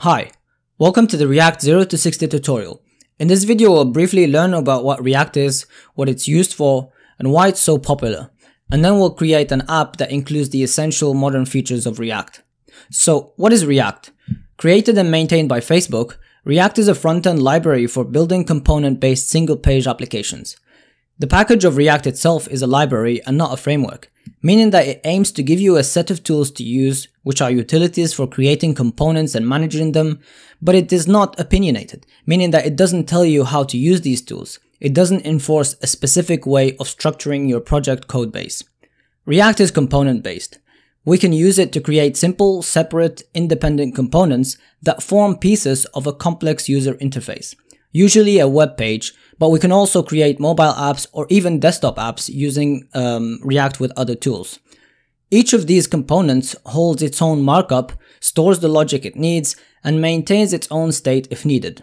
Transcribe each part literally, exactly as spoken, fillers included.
Hi, welcome to the React zero to sixty tutorial. In this video we'll briefly learn about what React is, what it's used for, and why it's so popular. And then we'll create an app that includes the essential modern features of React. So, what is React? Created and maintained by Facebook, React is a front-end library for building component-based single-page applications. The package of React itself is a library and not a framework, meaning that it aims to give you a set of tools to use, which are utilities for creating components and managing them, but it is not opinionated, meaning that it doesn't tell you how to use these tools. It doesn't enforce a specific way of structuring your project code base. React is component-based. We can use it to create simple, separate, independent components that form pieces of a complex user interface, usually a web page, but we can also create mobile apps or even desktop apps using um, React with other tools. Each of these components holds its own markup, stores the logic it needs, and maintains its own state if needed.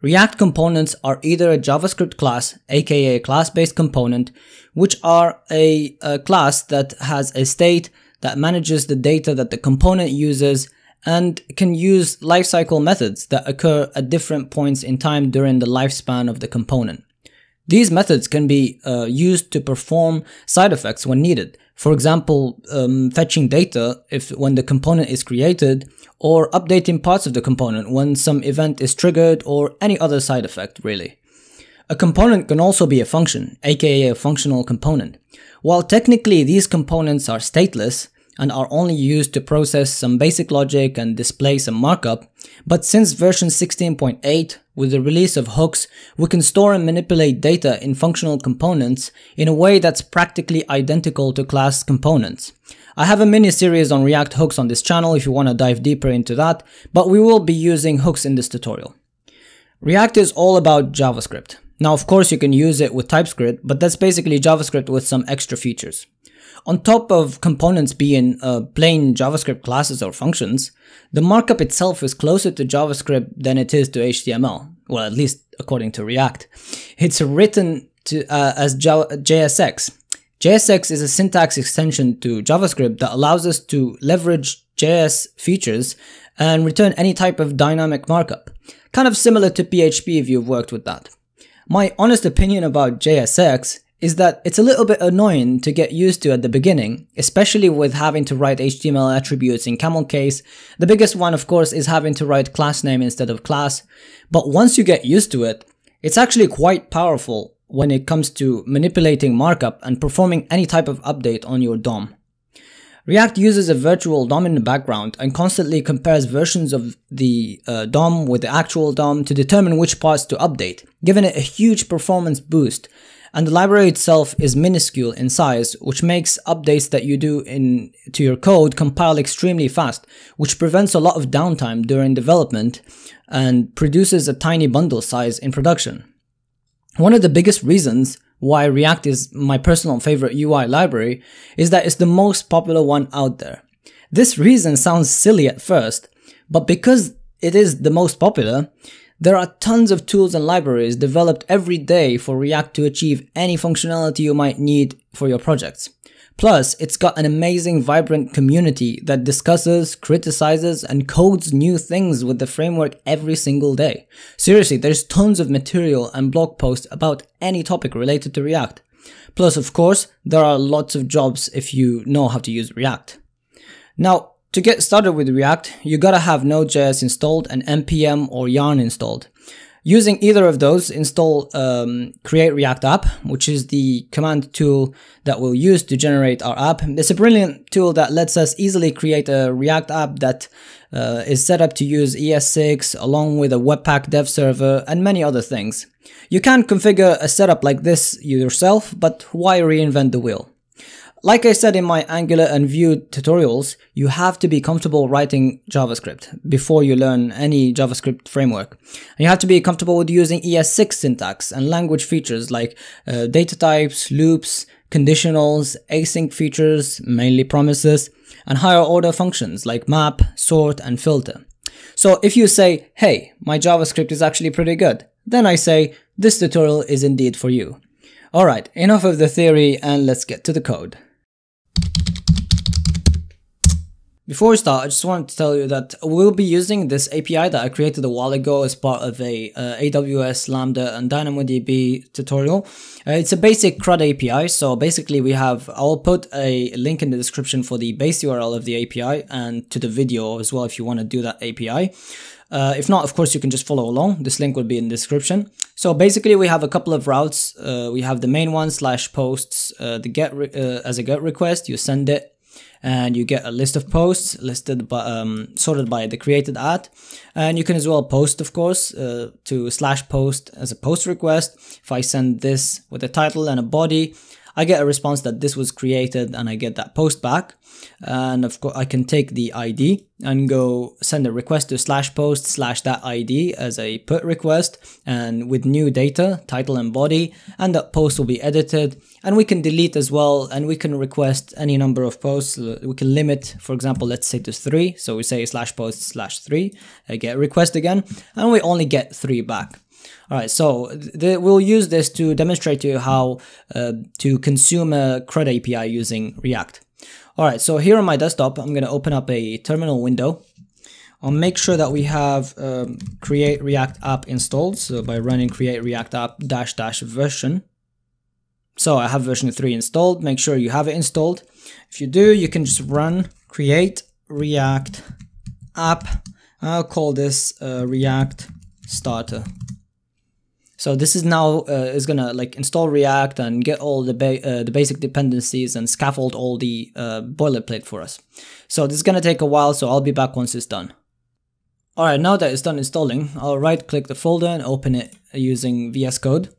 React components are either a JavaScript class, aka a class-based component, which are a, a class that has a state that manages the data that the component uses, and can use lifecycle methods that occur at different points in time during the lifespan of the component. These methods can be uh, used to perform side effects when needed. For example, um, fetching data if when the component is created, or updating parts of the component when some event is triggered, or any other side effect, really. A component can also be a function, aka a functional component. While technically these components are stateless, and are only used to process some basic logic and display some markup, but since version sixteen point eight, with the release of hooks, we can store and manipulate data in functional components in a way that's practically identical to class components. I have a mini-series on React hooks on this channel if you want to dive deeper into that, but we will be using hooks in this tutorial. React is all about JavaScript. Now of course you can use it with TypeScript, but that's basically JavaScript with some extra features. On top of components being uh, plain JavaScript classes or functions, the markup itself is closer to JavaScript than it is to H T M L, well, at least according to React. It's written to, uh, as J S X. J S X is a syntax extension to JavaScript that allows us to leverage J S features and return any type of dynamic markup, kind of similar to P H P if you've worked with that. My honest opinion about J S X is that it's a little bit annoying to get used to at the beginning, especially with having to write H T M L attributes in camel case. The biggest one, of course, is having to write class name instead of class. But once you get used to it, it's actually quite powerful when it comes to manipulating markup and performing any type of update on your D O M. React uses a virtual D O M in the background and constantly compares versions of the uh, D O M with the actual D O M to determine which parts to update, giving it a huge performance boost. And the library itself is minuscule in size, which makes updates that you do in to your code compile extremely fast, which prevents a lot of downtime during development and produces a tiny bundle size in production. One of the biggest reasons why React is my personal favorite U I library is that it's the most popular one out there. This reason sounds silly at first, but because it is the most popular, there are tons of tools and libraries developed every day for React to achieve any functionality you might need for your projects. Plus, it's got an amazing, vibrant community that discusses, criticizes, and codes new things with the framework every single day. Seriously, there's tons of material and blog posts about any topic related to React. Plus, of course, there are lots of jobs if you know how to use React. Now, to get started with React, you gotta have Node dot J S installed and N P M or yarn installed. Using either of those, install um, create-react-app, which is the command tool that we'll use to generate our app. It's a brilliant tool that lets us easily create a React app that uh, is set up to use E S six along with a webpack dev server and many other things. You can configure a setup like this yourself, but why reinvent the wheel? Like I said in my Angular and Vue tutorials, you have to be comfortable writing JavaScript before you learn any JavaScript framework. And you have to be comfortable with using E S six syntax and language features like uh, data types, loops, conditionals, async features, mainly promises, and higher order functions like map, sort, and filter. So if you say, hey, my JavaScript is actually pretty good, then I say, this tutorial is indeed for you. Alright, enough of the theory and let's get to the code. Before we start, I just wanted to tell you that we'll be using this A P I that I created a while ago as part of a uh, A W S Lambda and DynamoDB tutorial. Uh, it's a basic CRUD A P I, so basically we have, I'll put a link in the description for the base U R L of the A P I and to the video as well if you want to do that A P I. Uh, if not, of course, you can just follow along. This link will be in the description. So basically, we have a couple of routes. Uh, we have the main one, slash posts, uh, the get re uh, as a get request. You send it, and you get a list of posts listed by, um, sorted by the created at. And you can as well post, of course, uh, to slash post as a post request. If I send this with a title and a body, I get a response that this was created and I get that post back. And of course I can take the I D and go send a request to slash post slash that I D as a put request, and with new data, title and body, and that post will be edited, and we can delete as well, and we can request any number of posts. We can limit, for example, let's say to three. So we say slash post slash three, I get request again, and we only get three back. Alright, so we'll use this to demonstrate to you how uh, to consume a CRUD A P I using React. Alright, so here on my desktop, I'm going to open up a terminal window. I'll make sure that we have um, create-react-app installed, so by running create-react-app dash dash version. So I have version three installed. Make sure you have it installed. If you do, you can just run create-react-app. I'll call this uh, React Starter. So this is now uh, is gonna like install React and get all the ba uh, the basic dependencies and scaffold all the uh, boilerplate for us. So this is gonna take a while, so I'll be back once it's done. All right, now that it's done installing, I'll right click the folder and open it using V S Code.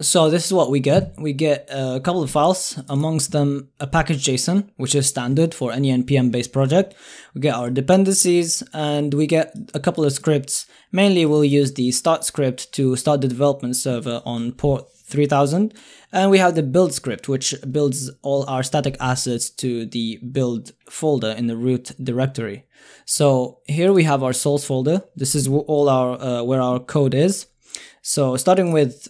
So this is what we get. We get a couple of files, amongst them a package.json, which is standard for any N P M based project. We get our dependencies and we get a couple of scripts. Mainly we'll use the start script to start the development server on port three thousand. And we have the build script, which builds all our static assets to the build folder in the root directory. So here we have our source folder. This is all our uh, where our code is. So starting with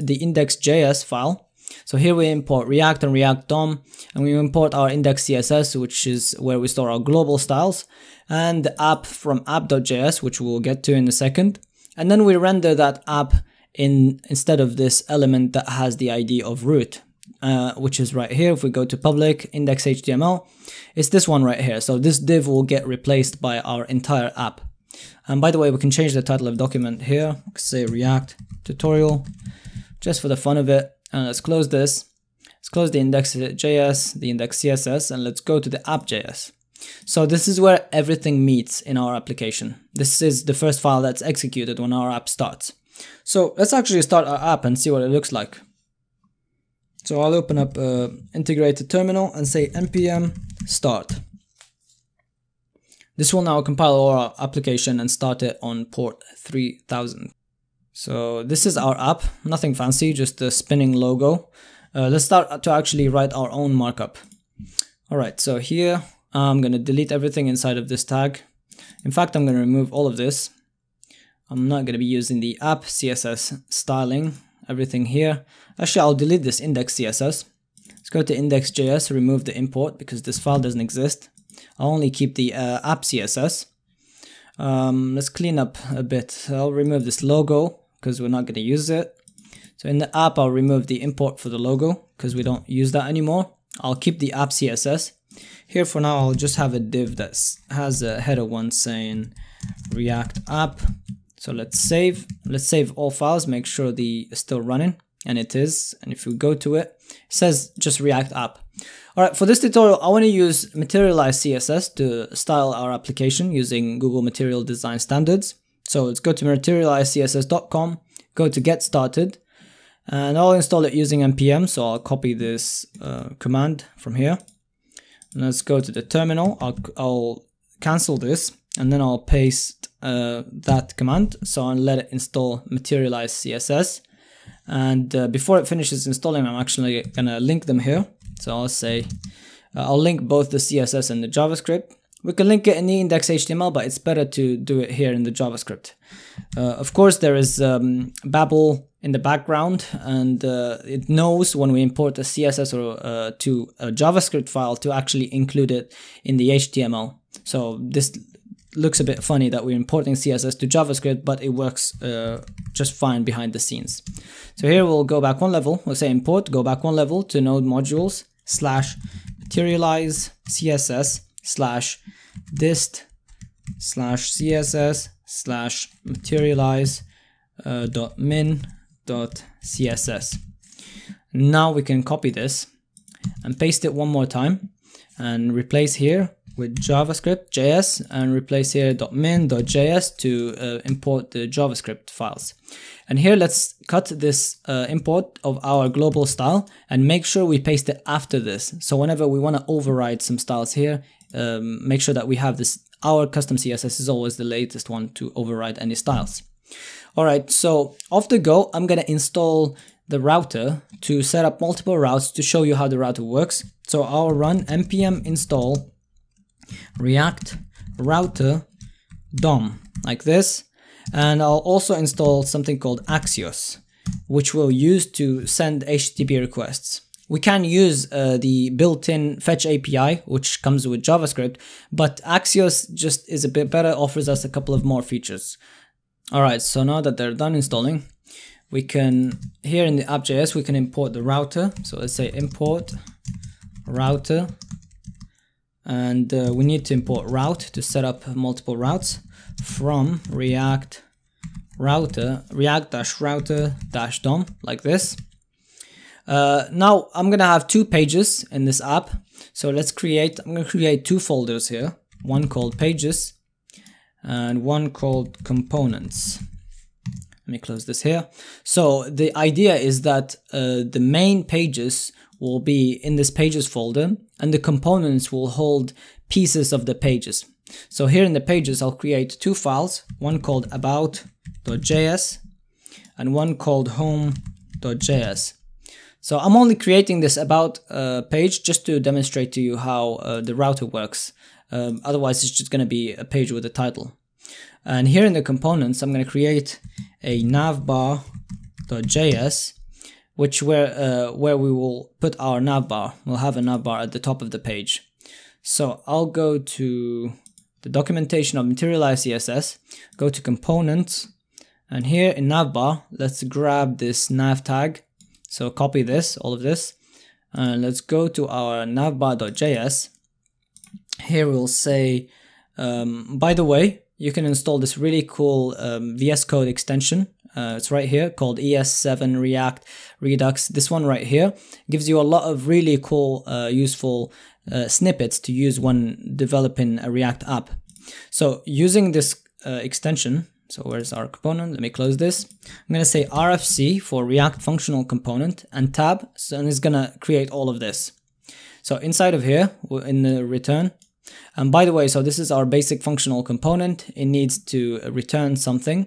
the index.js file, so here we import React and react dom, and we import our index.css, which is where we store our global styles, and the app from app.js, which we'll get to in a second, and then we render that app in instead of this element that has the I D of root, uh, which is right here. If we go to public index.html, it's this one right here, so this div will get replaced by our entire app. And by the way, we can change the title of document here. We can say React tutorial, just for the fun of it. And let's close this. Let's close the index.js, the index.css, and let's go to the app.js. So this is where everything meets in our application. This is the first file that's executed when our app starts. So let's actually start our app and see what it looks like. So I'll open up uh, integrated terminal and say npm start. This will now compile our application and start it on port three thousand. So this is our app, nothing fancy, just the spinning logo. Uh, let's start to actually write our own markup. All right, so here I'm gonna delete everything inside of this tag. In fact, I'm gonna remove all of this. I'm not gonna be using the app C S S styling, everything here. Actually, I'll delete this index C S S. Let's go to index.js, remove the import because this file doesn't exist. I'll only keep the uh, app C S S. Um, let's clean up a bit. I'll remove this logo because we're not going to use it. So in the app, I'll remove the import for the logo because we don't use that anymore. I'll keep the app C S S. Here for now, I'll just have a div that has a header one saying React app. So let's save. Let's save all files, make sure the is still running. And it is, and if you go to it, it says just React app. All right, for this tutorial, I want to use Materialize C S S to style our application using Google Material Design Standards. So let's go to materialize C S S dot com, go to Get Started, and I'll install it using npm. So I'll copy this uh, command from here. And let's go to the terminal. I'll, I'll cancel this, and then I'll paste uh, that command. So I'll let it install Materialize C S S. And uh, before it finishes installing, I'm actually gonna link them here. So I'll say, uh, I'll link both the C S S and the JavaScript. We can link it in the index.html, but it's better to do it here in the JavaScript. Uh, of course, there is um, Babel in the background, and uh, it knows when we import a C S S or uh, to a JavaScript file to actually include it in the H T M L. So this looks a bit funny that we're importing C S S to JavaScript, but it works uh, just fine behind the scenes. So here we'll go back one level, we'll say import, go back one level to node modules slash materialize C S S slash dist slash C S S slash materialize uh, dot min dot C S S. Now we can copy this and paste it one more time and replace here with JavaScript J S, and replace here .min.js to uh, import the JavaScript files. And here let's cut this uh, import of our global style and make sure we paste it after this. So whenever we want to override some styles here, um, make sure that we have this. Our custom C S S is always the latest one to override any styles. All right, so off the go, I'm going to install the router to set up multiple routes to show you how the router works. So I'll run npm install react-router-dom like this, and I'll also install something called Axios, which we'll use to send H T T P requests. We can use uh, the built-in fetch A P I, which comes with JavaScript, but Axios just is a bit better, offers us a couple of more features. All right, so now that they're done installing, we can, here in the app.js, we can import the router. So let's say import router. And uh, we need to import route to set up multiple routes from React router, react-router-dom like this. Uh, now I'm gonna have two pages in this app. So let's create, I'm gonna create two folders here, one called pages and one called components. Let me close this here. So the idea is that uh, the main pages will be in this pages folder, and the components will hold pieces of the pages. So here in the pages, I'll create two files, one called about.js and one called home.js. So I'm only creating this about uh, page just to demonstrate to you how uh, the router works. Um, otherwise, it's just going to be a page with a title. And here in the components, I'm going to create a navbar.js, which where uh, where we will put our navbar. We'll have a navbar at the top of the page. So I'll go to the documentation of Materialize C S S, go to components, and here in navbar, let's grab this nav tag. So copy this, all of this, and let's go to our navbar.js. Here we'll say, um, by the way, you can install this really cool um, V S Code extension. Uh, it's right here called E S seven React Redux. This one right here gives you a lot of really cool, uh, useful uh, snippets to use when developing a React app. So using this uh, extension, so where's our component? Let me close this. I'm going to say R F C for React Functional Component and tab, so, and it's going to create all of this. So inside of here, we're in the return. And by the way, so this is our basic functional component. It needs to return something.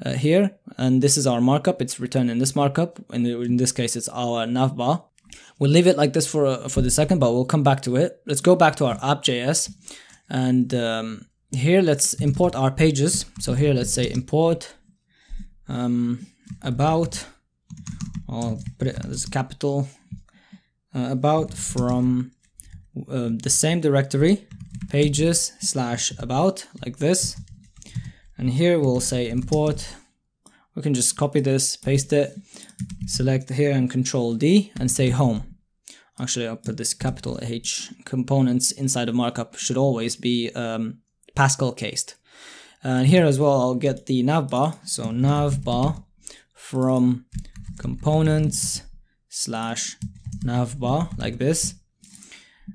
Uh, here, and this is our markup. It's returned in this markup, and in this case it's our navbar. We'll leave it like this for uh, for the second, but we'll come back to it. Let's go back to our app.js, and um, here let's import our pages. So here let's say import um, about, I'll put it as capital, uh, about from uh, the same directory, pages slash about like this. And here we'll say import, we can just copy this, paste it, select here and control D and say home. Actually, I'll put this capital H. Components inside of markup should always be um, Pascal cased. And here as well, I'll get the navbar. So navbar from components slash navbar like this.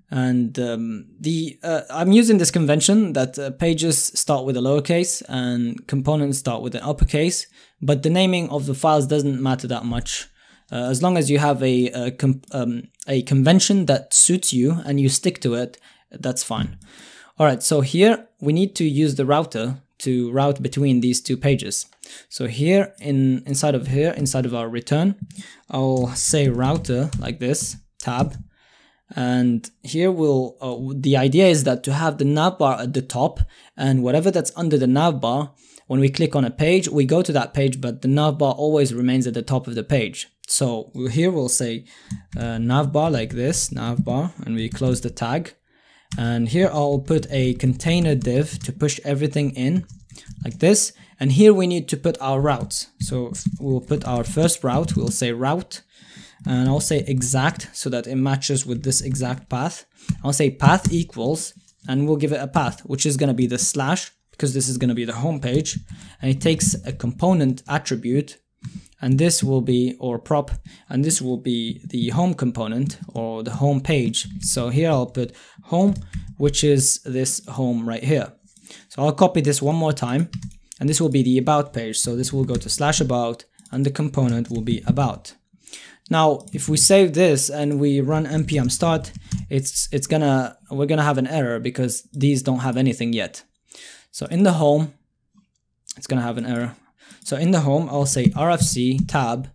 And um, the uh, I'm using this convention that uh, pages start with a lowercase and components start with an uppercase, but the naming of the files doesn't matter that much. Uh, as long as you have a a, comp um, a convention that suits you and you stick to it, that's fine. All right, so here we need to use the router to route between these two pages. So here in inside of here, inside of our return, I'll say router like this, tab. And here we'll, uh, the idea is that to have the navbar at the top, and whatever that's under the navbar, when we click on a page, we go to that page, but the navbar always remains at the top of the page. So here we'll say uh, navbar like this, navbar, and we close the tag. And here I'll put a container div to push everything in like this. And here we need to put our routes. So we'll put our first route, we'll say route, and I'll say exact so that it matches with this exact path. I'll say path equals, and we'll give it a path, which is going to be the slash, because this is going to be the home page. And it takes a component attribute, and this will be, or prop, and this will be the home component or the home page. So here I'll put home, which is this home right here. So I'll copy this one more time, and this will be the about page. So this will go to slash about, and the component will be about. Now, if we save this and we run npm start, it's it's gonna we're gonna have an error because these don't have anything yet. So in the home, it's gonna have an error. So in the home, I'll say R F C tab,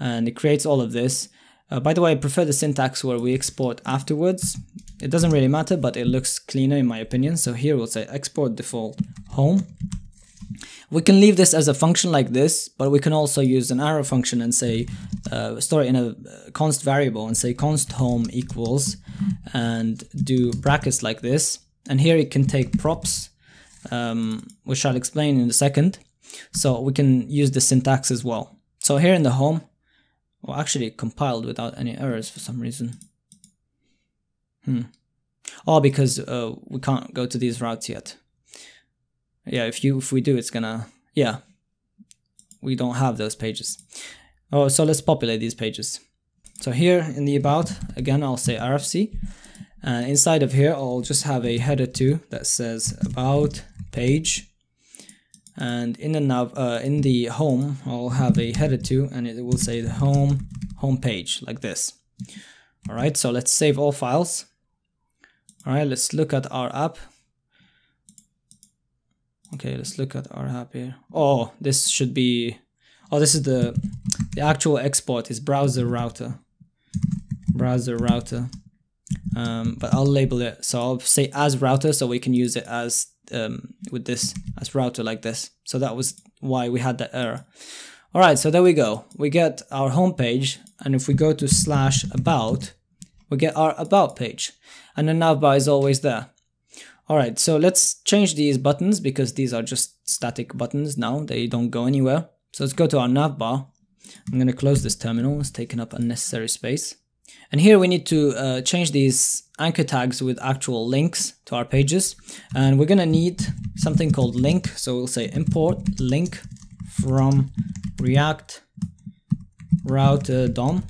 and it creates all of this. Uh, by the way, I prefer the syntax where we export afterwards. It doesn't really matter, but it looks cleaner in my opinion. So here we'll say export default home. We can leave this as a function like this, but we can also use an arrow function and say, uh, store it in a const variable and say const home equals, and do brackets like this. And here it can take props, um, which I'll explain in a second. So we can use the syntax as well. So here in the home, well, actually it compiled without any errors for some reason. Hmm. Oh, because uh, we can't go to these routes yet. Yeah, if you if we do, it's gonna, yeah, we don't have those pages. Oh, so let's populate these pages. So here in the about, again, I'll say R F C, and inside of here, I'll just have a header too that says about page. And in the nav, uh, in the home, I'll have a header too, and it will say the home home page like this. All right, so let's save all files. All right, let's look at our app. Okay, let's look at our app here. Oh, this should be. Oh, this is the the actual export is browser router, browser router. Um, but I'll label it. So I'll say as router, so we can use it as. Um, with this as router like this. So that was why we had that error. All right, so there we go. We get our home page, and if we go to slash about, we get our about page, and the navbar is always there. All right, so let's change these buttons because these are just static buttons now. They don't go anywhere. So let's go to our navbar. I'm going to close this terminal. It's taken up unnecessary space. And here we need to uh, change these anchor tags with actual links to our pages. And we're going to need something called link. So we'll say import link from react-router-dom.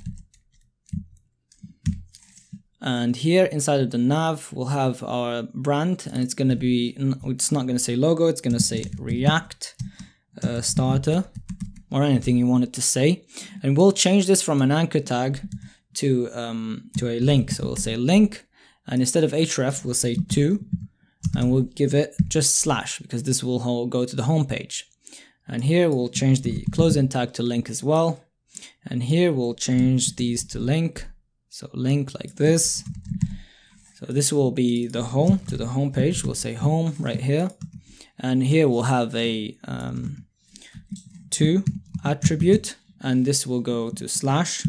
And here inside of the nav, we'll have our brand, and it's going to be, it's not going to say logo, it's going to say React uh, starter or anything you want it to say. And we'll change this from an anchor tag to um to a link. So we'll say link, and instead of href we'll say to, and we'll give it just slash because this will all go to the home page. And here we'll change the closing tag to link as well, and here we'll change these to link, so link like this. So this will be the home to the home page. We'll say home right here, and here we'll have a um to attribute, and this will go to slash.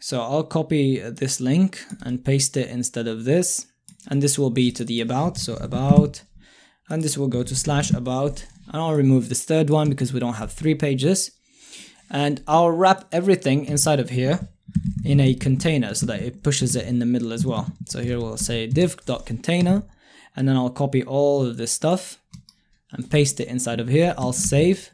So I'll copy this link and paste it instead of this, and this will be to the about, so about, and this will go to slash about, and I'll remove this third one because we don't have three pages. And I'll wrap everything inside of here in a container so that it pushes it in the middle as well. So here we'll say div.container, and then I'll copy all of this stuff and paste it inside of here. I'll save,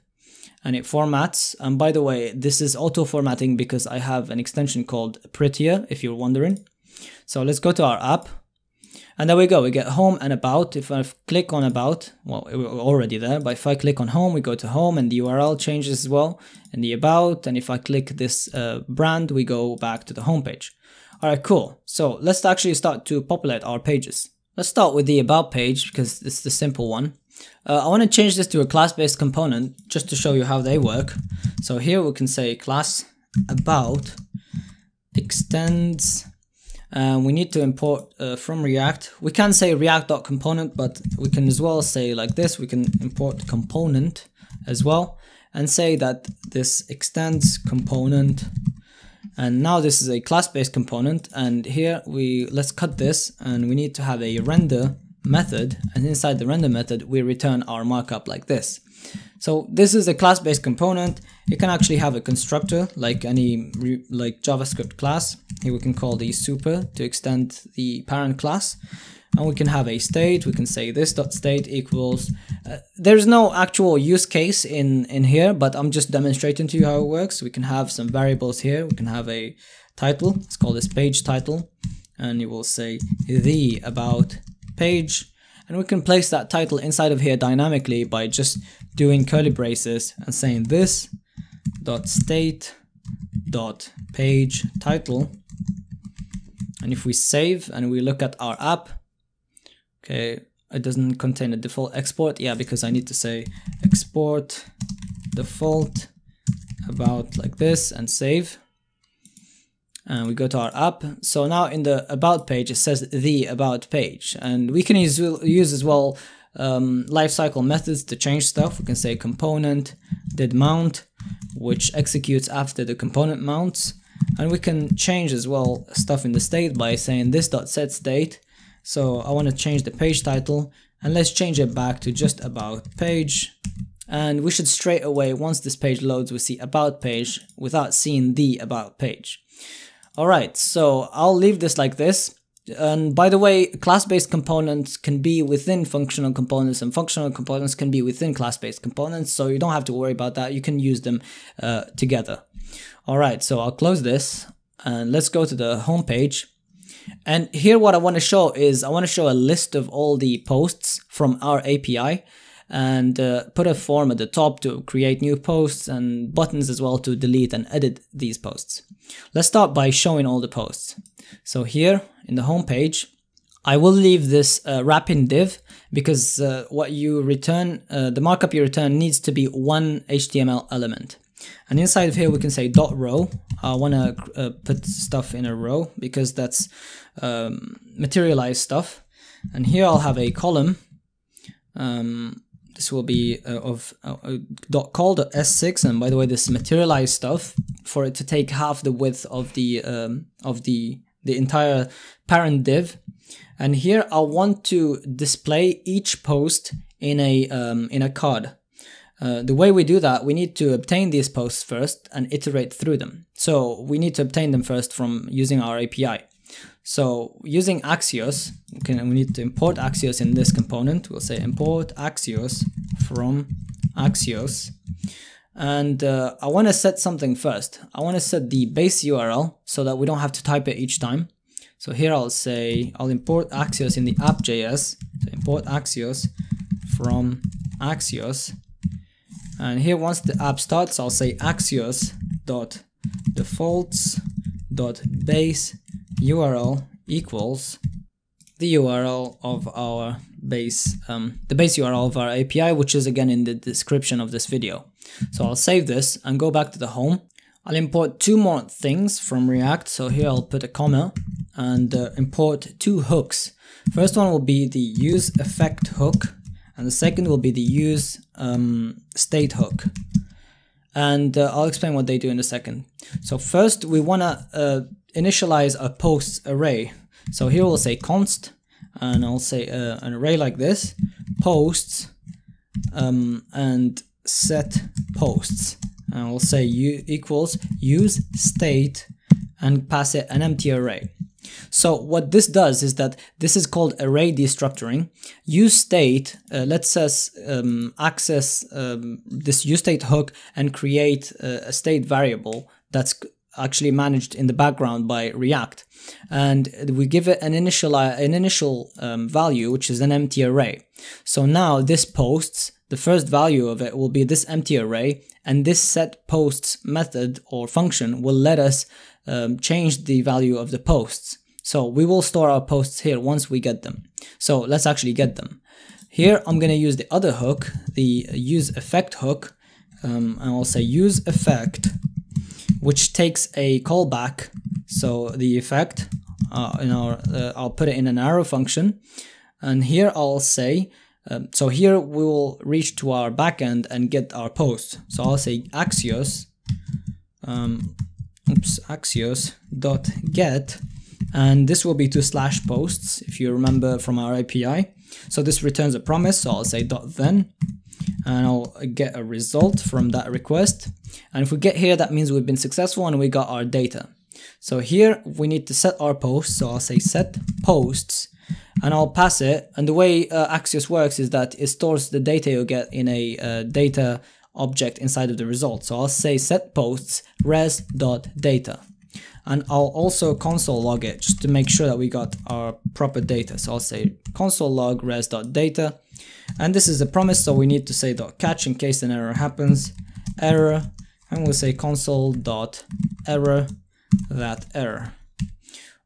and it formats. And by the way, this is auto formatting because I have an extension called Prettier, if you're wondering. So let's go to our app, and there we go. We get home and about. If I click on about, well, we're already there, but if I click on home, we go to home, and the U R L changes as well, and the about. And if I click this uh, brand, we go back to the home page. All right, cool. So let's actually start to populate our pages. Let's start with the about page because it's the simple one. Uh, I want to change this to a class-based component just to show you how they work. So here we can say class about extends, and we need to import uh, from React. We can say react.component, but we can as well say like this, we can import component as well and say that this extends component. And now this is a class-based component, and here we let's cut this, and we need to have a render method, and inside the render method we return our markup like this. So this is a class-based component. You can actually have a constructor like any re, like JavaScript class. Here we can call the super to extend the parent class, and we can have a state. We can say this dot state equals. Uh, there's no actual use case in in here, but I'm just demonstrating to you how it works. We can have some variables here. We can have a title. Let's call this page title, and you will say the about page, and we can place that title inside of here dynamically by just doing curly braces and saying this dot state dot page title. And if we save and we look at our app, okay, it doesn't contain a default export. Yeah, because I need to say export default about like this and save. And we go to our app. So now in the about page, it says the about page, and we can use, use as well um, lifecycle methods to change stuff. We can say component did mount, which executes after the component mounts. And we can change as well stuff in the state by saying this dot set state. So I want to change the page title, and let's change it back to just about page. And we should straight away, once this page loads, we see about page without seeing the about page. Alright, so I'll leave this like this. And by the way, class-based components can be within functional components, and functional components can be within class-based components, so you don't have to worry about that. You can use them uh, together. Alright, so I'll close this, and let's go to the home page. And here what I want to show is, I want to show a list of all the posts from our A P I, and uh, put a form at the top to create new posts, and buttons as well to delete and edit these posts. Let's start by showing all the posts. So here in the home page, I will leave this uh, wrapping div, because uh, what you return, uh, the markup you return needs to be one H T M L element. And inside of here we can say dot row. I want to uh, put stuff in a row because that's um, materialized stuff. And here I'll have a column. Um, This will be uh, of uh, uh, call E S six, and by the way, this materialized stuff for it to take half the width of the um, of the the entire parent div. And here I want to display each post in a um, in a C R U D. Uh, the way we do that, we need to obtain these posts first and iterate through them. So we need to obtain them first from using our A P I. So using Axios, okay, we need to import Axios in this component. We'll say import Axios from Axios. And uh, I want to set something first. I want to set the base U R L so that we don't have to type it each time. So here I'll say, I'll import Axios in the app.js. So import Axios from Axios. And here once the app starts, I'll say axios.defaults.base U R L equals the U R L of our base, um, the base U R L of our A P I, which is again in the description of this video. So I'll save this and go back to the home. I'll import two more things from React. So here I'll put a comma and uh, import two hooks. First one will be the use effect hook, and the second will be the use um, state hook. And uh, I'll explain what they do in a second. So first we want to uh, initialize a posts array. So here we'll say const, and I'll say uh, an array like this, posts, um, and set posts, and we'll say u equals use state and pass it an empty array. So what this does is that this is called array destructuring. Use state uh, lets us um, access um, this use state hook and create uh, a state variable that's actually managed in the background by React, and we give it an initial an initial um, value, which is an empty array. So now this posts, the first value of it will be this empty array, and this set posts method or function will let us um, change the value of the posts. So we will store our posts here once we get them. So let's actually get them. Here I'm going to use the other hook, the use effect hook, um, and I'll say use effect, which takes a callback, so the effect, uh, in our, uh, I'll put it in an arrow function, and here I'll say, um, so here we will reach to our backend and get our post. So I'll say Axios, um, oops, Axios dot get, and this will be to slash posts if you remember from our A P I. So this returns a promise, so I'll say dot then, and I'll get a result from that request. And if we get here, that means we've been successful and we got our data. So here we need to set our posts, so I'll say set posts, and I'll pass it. And the way uh, Axios works is that it stores the data you get in a uh, data object inside of the result. So I'll say set posts res.data, and I'll also console log it just to make sure that we got our proper data. So I'll say console log res.data, and this is a promise, so we need to say dot catch in case an error happens, error, and we'll say console dot error that error.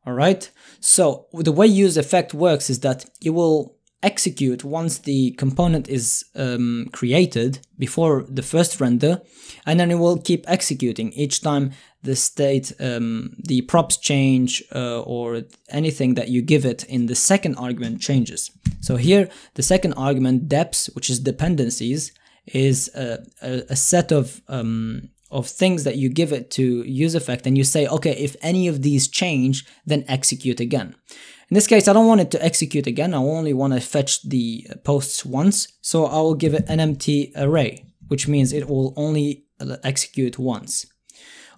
All right, so the way use effect works is that it will execute once the component is um, created before the first render, and then it will keep executing each time the state, um, the props change uh, or anything that you give it in the second argument changes. So here the second argument, deps, which is dependencies, is a, a, a set of um, of things that you give it to use effect, and you say, okay, if any of these change, then execute again. In this case, I don't want it to execute again. I only want to fetch the posts once. So I will give it an empty array, which means it will only execute once.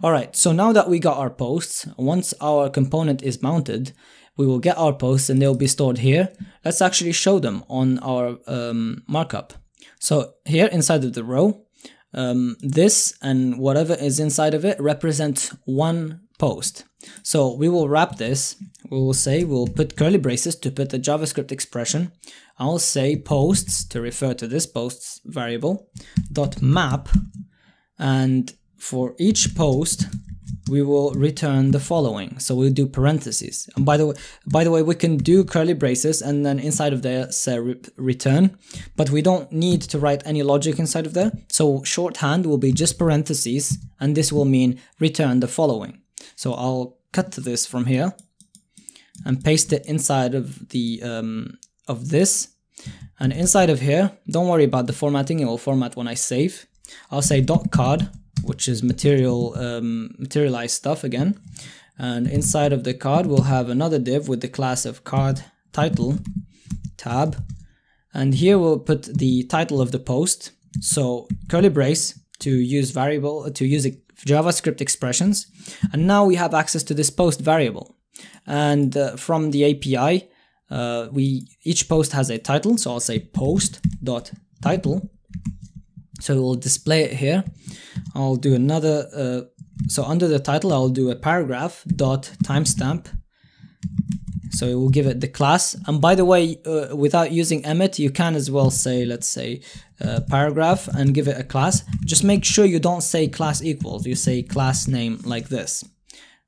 All right, so now that we got our posts, once our component is mounted, we will get our posts and they'll be stored here. Let's actually show them on our um, markup. So here inside of the row, Um, this and whatever is inside of it represents one post. So we will wrap this, we will say, we'll put curly braces to put the JavaScript expression. I'll say posts to refer to this posts variable dot map, and for each post we will return the following. So we'll do parentheses, and by the way, by the way, we can do curly braces and then inside of there say re return, but we don't need to write any logic inside of there. So shorthand will be just parentheses, and this will mean return the following. So I'll cut this from here and paste it inside of the um, of this, and inside of here, don't worry about the formatting; it will format when I save. I'll say dot card, which is material, um, materialized stuff again. And inside of the card, we'll have another div with the class of card title tab. And here we'll put the title of the post. So curly brace to use variable, to use JavaScript expressions. And now we have access to this post variable. And uh, from the A P I, uh, we each post has a title. So I'll say post.title. So we'll display it here. I'll do another, uh, so under the title, I'll do a paragraph dot timestamp. So it will give it the class. And by the way, uh, without using emit, you can as well say, let's say uh, paragraph and give it a class. Just make sure you don't say class equals, you say class name like this.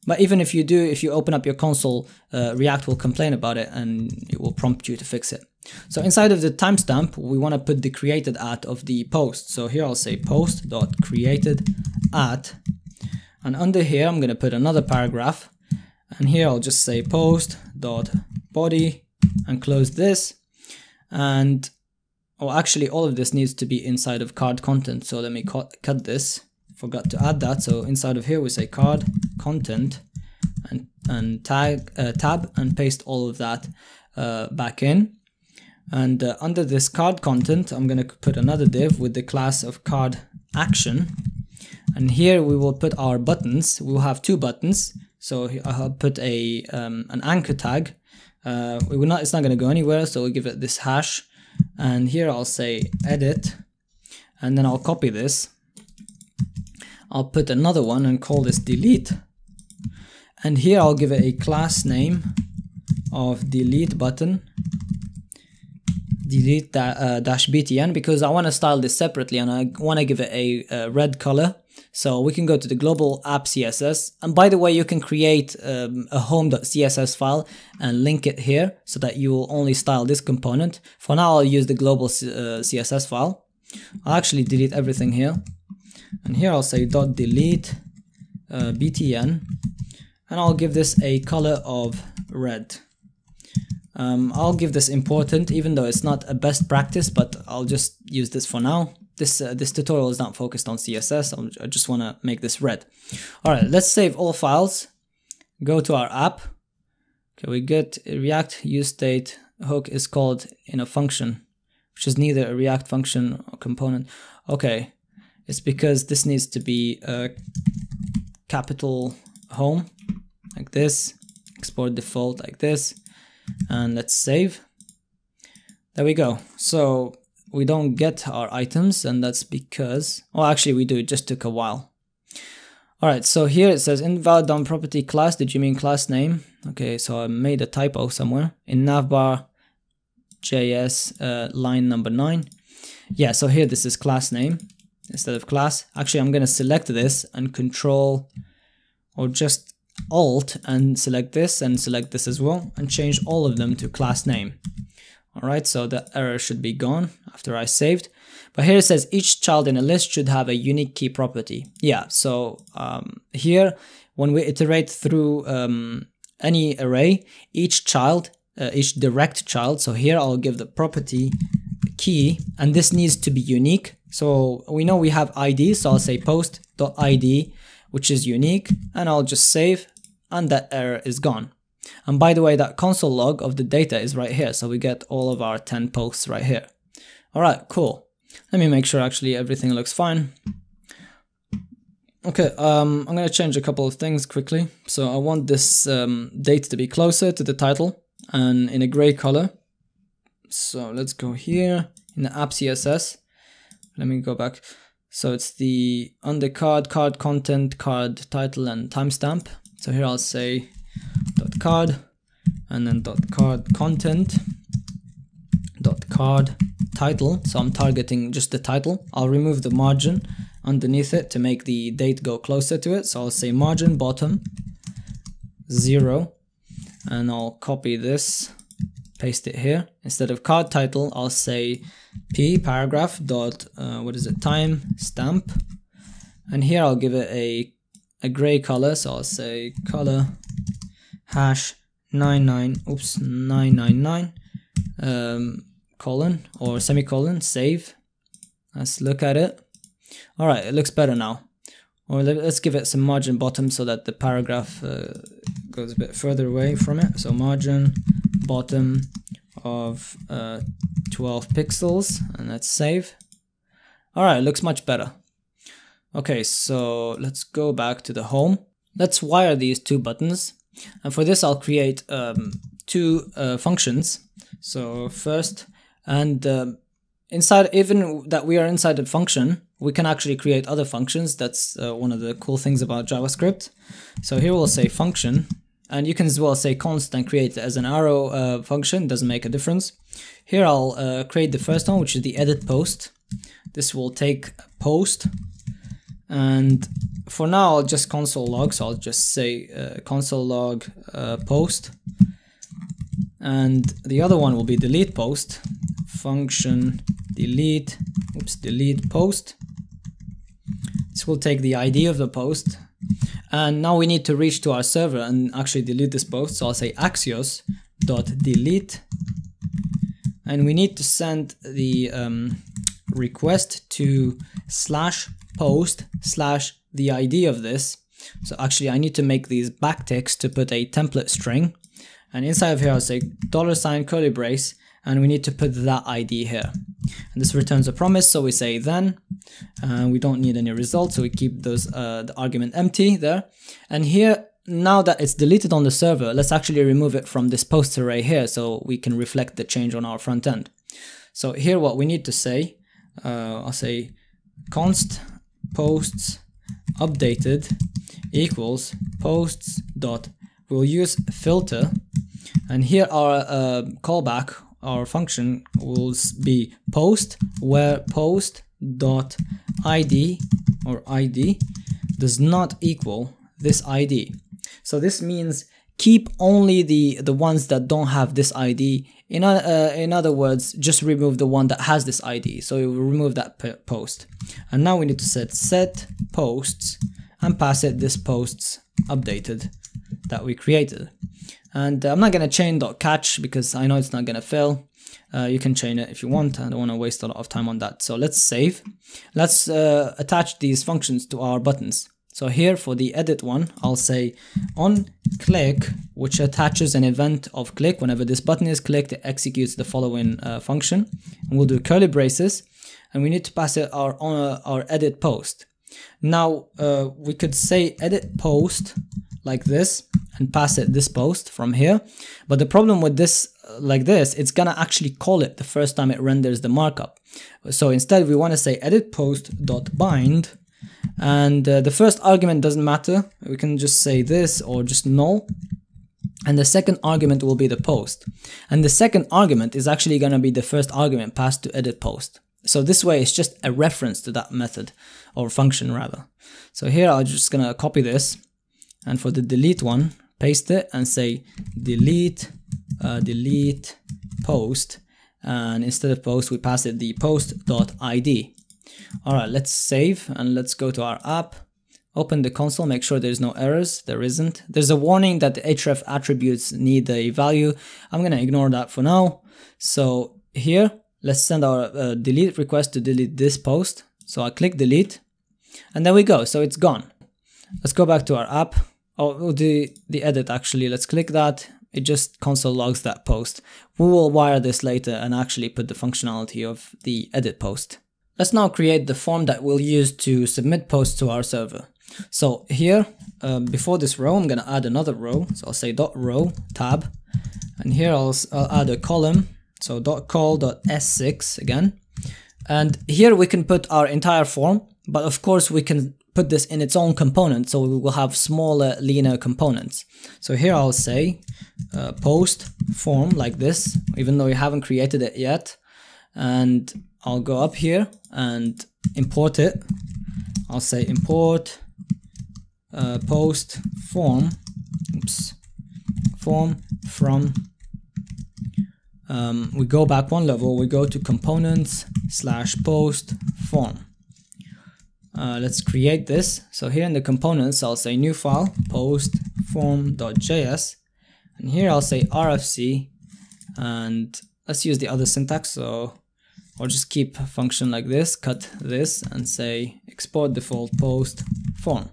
But even if you do, if you open up your console, uh, React will complain about it and it will prompt you to fix it. So inside of the timestamp, we want to put the created at of the post. So here I'll say post.created at, and under here I'm going to put another paragraph, and here I'll just say post.body and close this. And oh, actually all of this needs to be inside of card content. So let me cut this, forgot to add that. So inside of here we say card content and, and tag, uh, tab, and paste all of that uh, back in. And uh, under this card content, I'm going to put another div with the class of card action. And here we will put our buttons. We will have two buttons. So I'll put a um, an anchor tag. Uh, we will not. It's not going to go anywhere. So we'll give it this hash. And here I'll say edit. And then I'll copy this. I'll put another one and call this delete. And here I'll give it a class name of delete button. Delete uh, dash btn, because I want to style this separately and I want to give it a, a red color. So we can go to the global app C S S, and by the way, you can create um, a home.css file and link it here so that you will only style this component. For now, I'll use the global uh, C S S file. I'll actually delete everything here, and here I'll say dot delete uh, btn, and I'll give this a color of red. Um, I'll give this important, even though it's not a best practice, but I'll just use this for now. This uh, this tutorial is not focused on C S S. I'm, I just want to make this red. All right, let's save all files. Go to our app. Okay, we get React use state hook is called in a function, which is neither a React function or component. Okay, it's because this needs to be a capital home like this. Export default like this. And let's save. There we go. So we don't get our items, and that's because, well, actually we do, it just took a while. All right, so here it says invalid D O M property class. Did you mean class name? Okay, so I made a typo somewhere in navbar J S uh, line number nine. Yeah, so here this is class name instead of class. Actually, I'm going to select this and control, or just alt and select this and select this as well, and change all of them to class name. All right, so the error should be gone after I saved. But here it says each child in a list should have a unique key property. Yeah, so um, here when we iterate through um, any array, each child, uh, each direct child, so here I'll give the property key, and this needs to be unique. So we know we have I D, so I'll say post.id, which is unique, and I'll just save, and that error is gone. And by the way, that console log of the data is right here, so we get all of our ten posts right here. All right, cool. Let me make sure actually everything looks fine. Okay, um, I'm gonna change a couple of things quickly. So I want this um, date to be closer to the title and in a gray color. So let's go here in the app C S S. Let me go back. So it's the under card, card content, card title, and timestamp. So here I'll say dot card, and then dot card content, dot card title. So I'm targeting just the title. I'll remove the margin underneath it to make the date go closer to it. So I'll say margin bottom zero, and I'll copy this, paste it here. Instead of card title, I'll say p paragraph dot uh, what is it, time stamp, and here I'll give it a a gray color. So I'll say color hash nine nine oops nine nine nine um, colon or semicolon, save. Let's look at it. All right, it looks better now. Or let's give it some margin bottom so that the paragraph uh, goes a bit further away from it. So margin bottom of uh, twelve pixels, and let's save. All right, it looks much better. Okay, so let's go back to the home. Let's wire these two buttons, and for this I'll create um, two uh, functions. So first, and uh, inside, even that we are inside a function, we can actually create other functions. That's uh, one of the cool things about JavaScript. So here we'll say function, and you can as well say const and create as an arrow uh, function, doesn't make a difference. Here I'll uh, create the first one, which is the edit post. This will take a post, and for now I'll just console log, so I'll just say uh, console log uh, post, and the other one will be delete post, function delete, oops, delete post. This will take the I D of the post, and now we need to reach to our server and actually delete this post. So I'll say Axios dot delete, and we need to send the um, request to slash post slash the I D of this. So actually I need to make these backticks to put a template string, and inside of here I'll say dollar sign curly brace, and we need to put that I D here, and this returns a promise. So we say then, and uh, we don't need any results, so we keep those uh, the argument empty there. And here, now that it's deleted on the server, let's actually remove it from this post array here, so we can reflect the change on our front end. So here what we need to say, uh, I'll say const posts updated equals posts dot, we'll use filter, and here our uh, callback, our function will be post where post dot id or id does not equal this I D. So this means keep only the the ones that don't have this I D. In uh, in other words, just remove the one that has this I D. So we will remove that post, and now we need to set set posts and pass it this posts updated that we created. And I'm not going to chain .catch because I know it's not going to fail. Uh, you can chain it if you want. I don't want to waste a lot of time on that. So let's save. Let's uh, attach these functions to our buttons. So here for the edit one, I'll say on click, which attaches an event of click. Whenever this button is clicked, it executes the following uh, function. And we'll do curly braces. And we need to pass it our, uh, our edit post. Now uh, we could say edit post like this and pass it this post from here. But the problem with this uh, like this, it's gonna actually call it the first time it renders the markup. So instead we wanna say edit post dot bind. And uh, the first argument doesn't matter. We can just say this or just null. And the second argument will be the post. And the second argument is actually going to be the first argument passed to edit post. So this way, it's just a reference to that method or function rather. So here I'm just going to copy this. And for the delete one, paste it and say delete, uh, delete post. And instead of post, we pass it the post.id. All right, let's save and let's go to our app, open the console, make sure there's no errors. There isn't. There's a warning that the href attributes need a value. I'm going to ignore that for now. So here, let's send our uh, delete request to delete this post. So I click delete and there we go. So it's gone. Let's go back to our app. Oh, the, the edit actually, let's click that. It just console logs that post. We will wire this later and actually put the functionality of the edit post. Let's now create the form that we'll use to submit posts to our server. So here, um, before this row, I'm going to add another row. So I'll say dot row tab, and here I'll, I'll add a column. So dot call dot S six again, and here we can put our entire form. But of course, we can put this in its own component, so we will have smaller, leaner components. So here I'll say uh, post form like this, even though we haven't created it yet, and I'll go up here and import it. I'll say import uh, post form, oops, form from, um, we go back one level, we go to components slash post form. Uh, let's create this. So here in the components, I'll say new file, post form.js. And here I'll say R F C, and let's use the other syntax. So I'll just keep a function like this, cut this and say export default post form.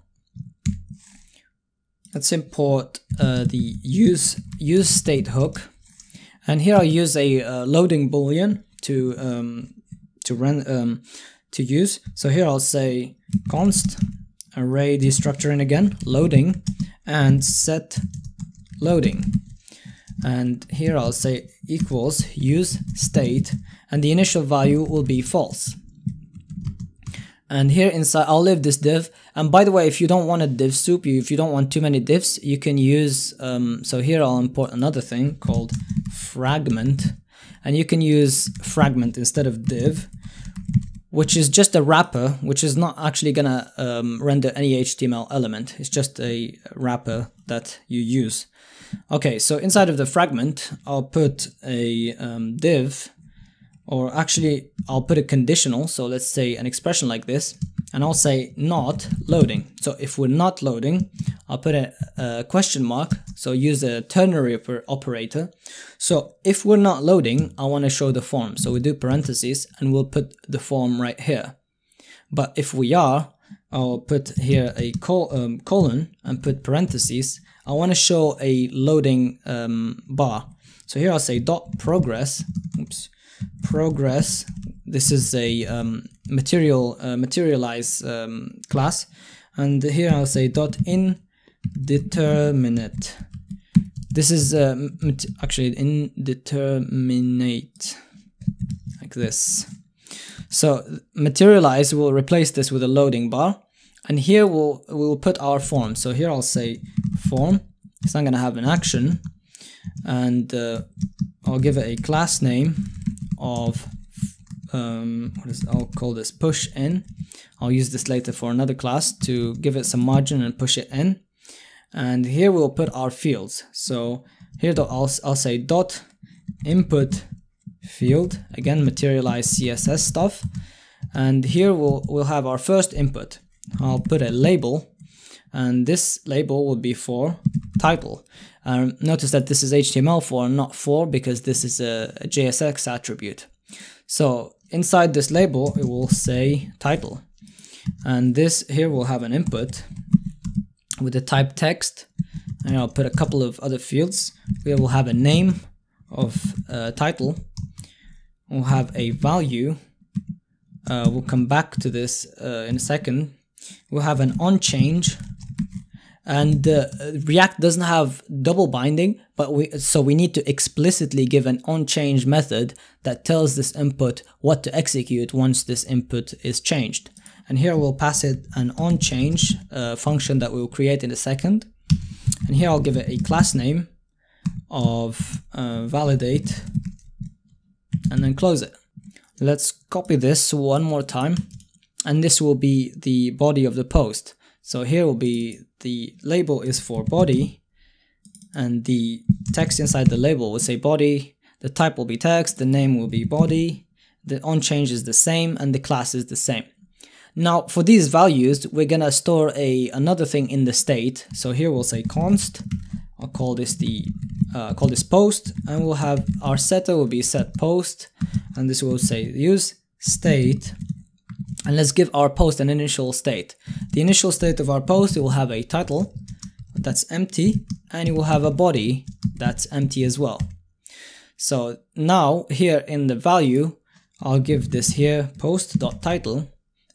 Let's import uh, the use, use state hook. And here I'll use a uh, loading boolean to, um, to, run, um, to use. So here I'll say const array destructuring again, loading and set loading. And here I'll say equals use state and the initial value will be false. And here inside I'll leave this div. And by the way, if you don't want a div soup, if you don't want too many divs, you can use, um, so here I'll import another thing called fragment, and you can use fragment instead of div, which is just a wrapper, which is not actually gonna um, render any H T M L element. It's just a wrapper that you use. Okay, so inside of the fragment, I'll put a um, div, or actually I'll put a conditional. So let's say an expression like this, and I'll say not loading. So if we're not loading, I'll put a, a question mark. So use a ternary operator. So if we're not loading, I want to show the form. So we do parentheses and we'll put the form right here. But if we are, I'll put here a col um, colon and put parentheses. I want to show a loading um, bar. So here I'll say dot progress, oops, progress. This is a um, material uh, materialize um, class, and here I'll say dot indeterminate. This is uh, actually indeterminate, like this. So materialize will replace this with a loading bar. And here we'll, we'll put our form. So here I'll say form, it's not going to have an action. And uh, I'll give it a class name of, um, what is, I'll call this push in. I'll use this later for another class to give it some margin and push it in. And here we'll put our fields. So here I'll, I'll say dot input field, again, materialize C S S stuff. And here we'll, we'll have our first input. I'll put a label and this label will be for title. Um, notice that this is H T M L four, not four, because this is a, a J S X attribute. So inside this label, it will say title, and this here will have an input with the type text, and I'll put a couple of other fields. We will have a name of uh, title. We'll have a value. Uh, we'll come back to this uh, in a second. We'll have an on change, and uh, React doesn't have double binding, but we so we need to explicitly give an on change method that tells this input what to execute once this input is changed. And here we'll pass it an on change uh, function that we will create in a second. And here I'll give it a class name of uh, validate, and then close it. Let's copy this one more time, and this will be the body of the post. So here will be the label is for body, and the text inside the label will say body, the type will be text, the name will be body, the on change is the same, and the class is the same. Now for these values, we're gonna store a another thing in the state. So here we'll say const. I'll call this the uh, call this post, and we'll have our setter will be set post, and this will say use state, and let's give our post an initial state. The initial state of our post, it will have a title that's empty, and it will have a body that's empty as well. So now here in the value, I'll give this here post.title,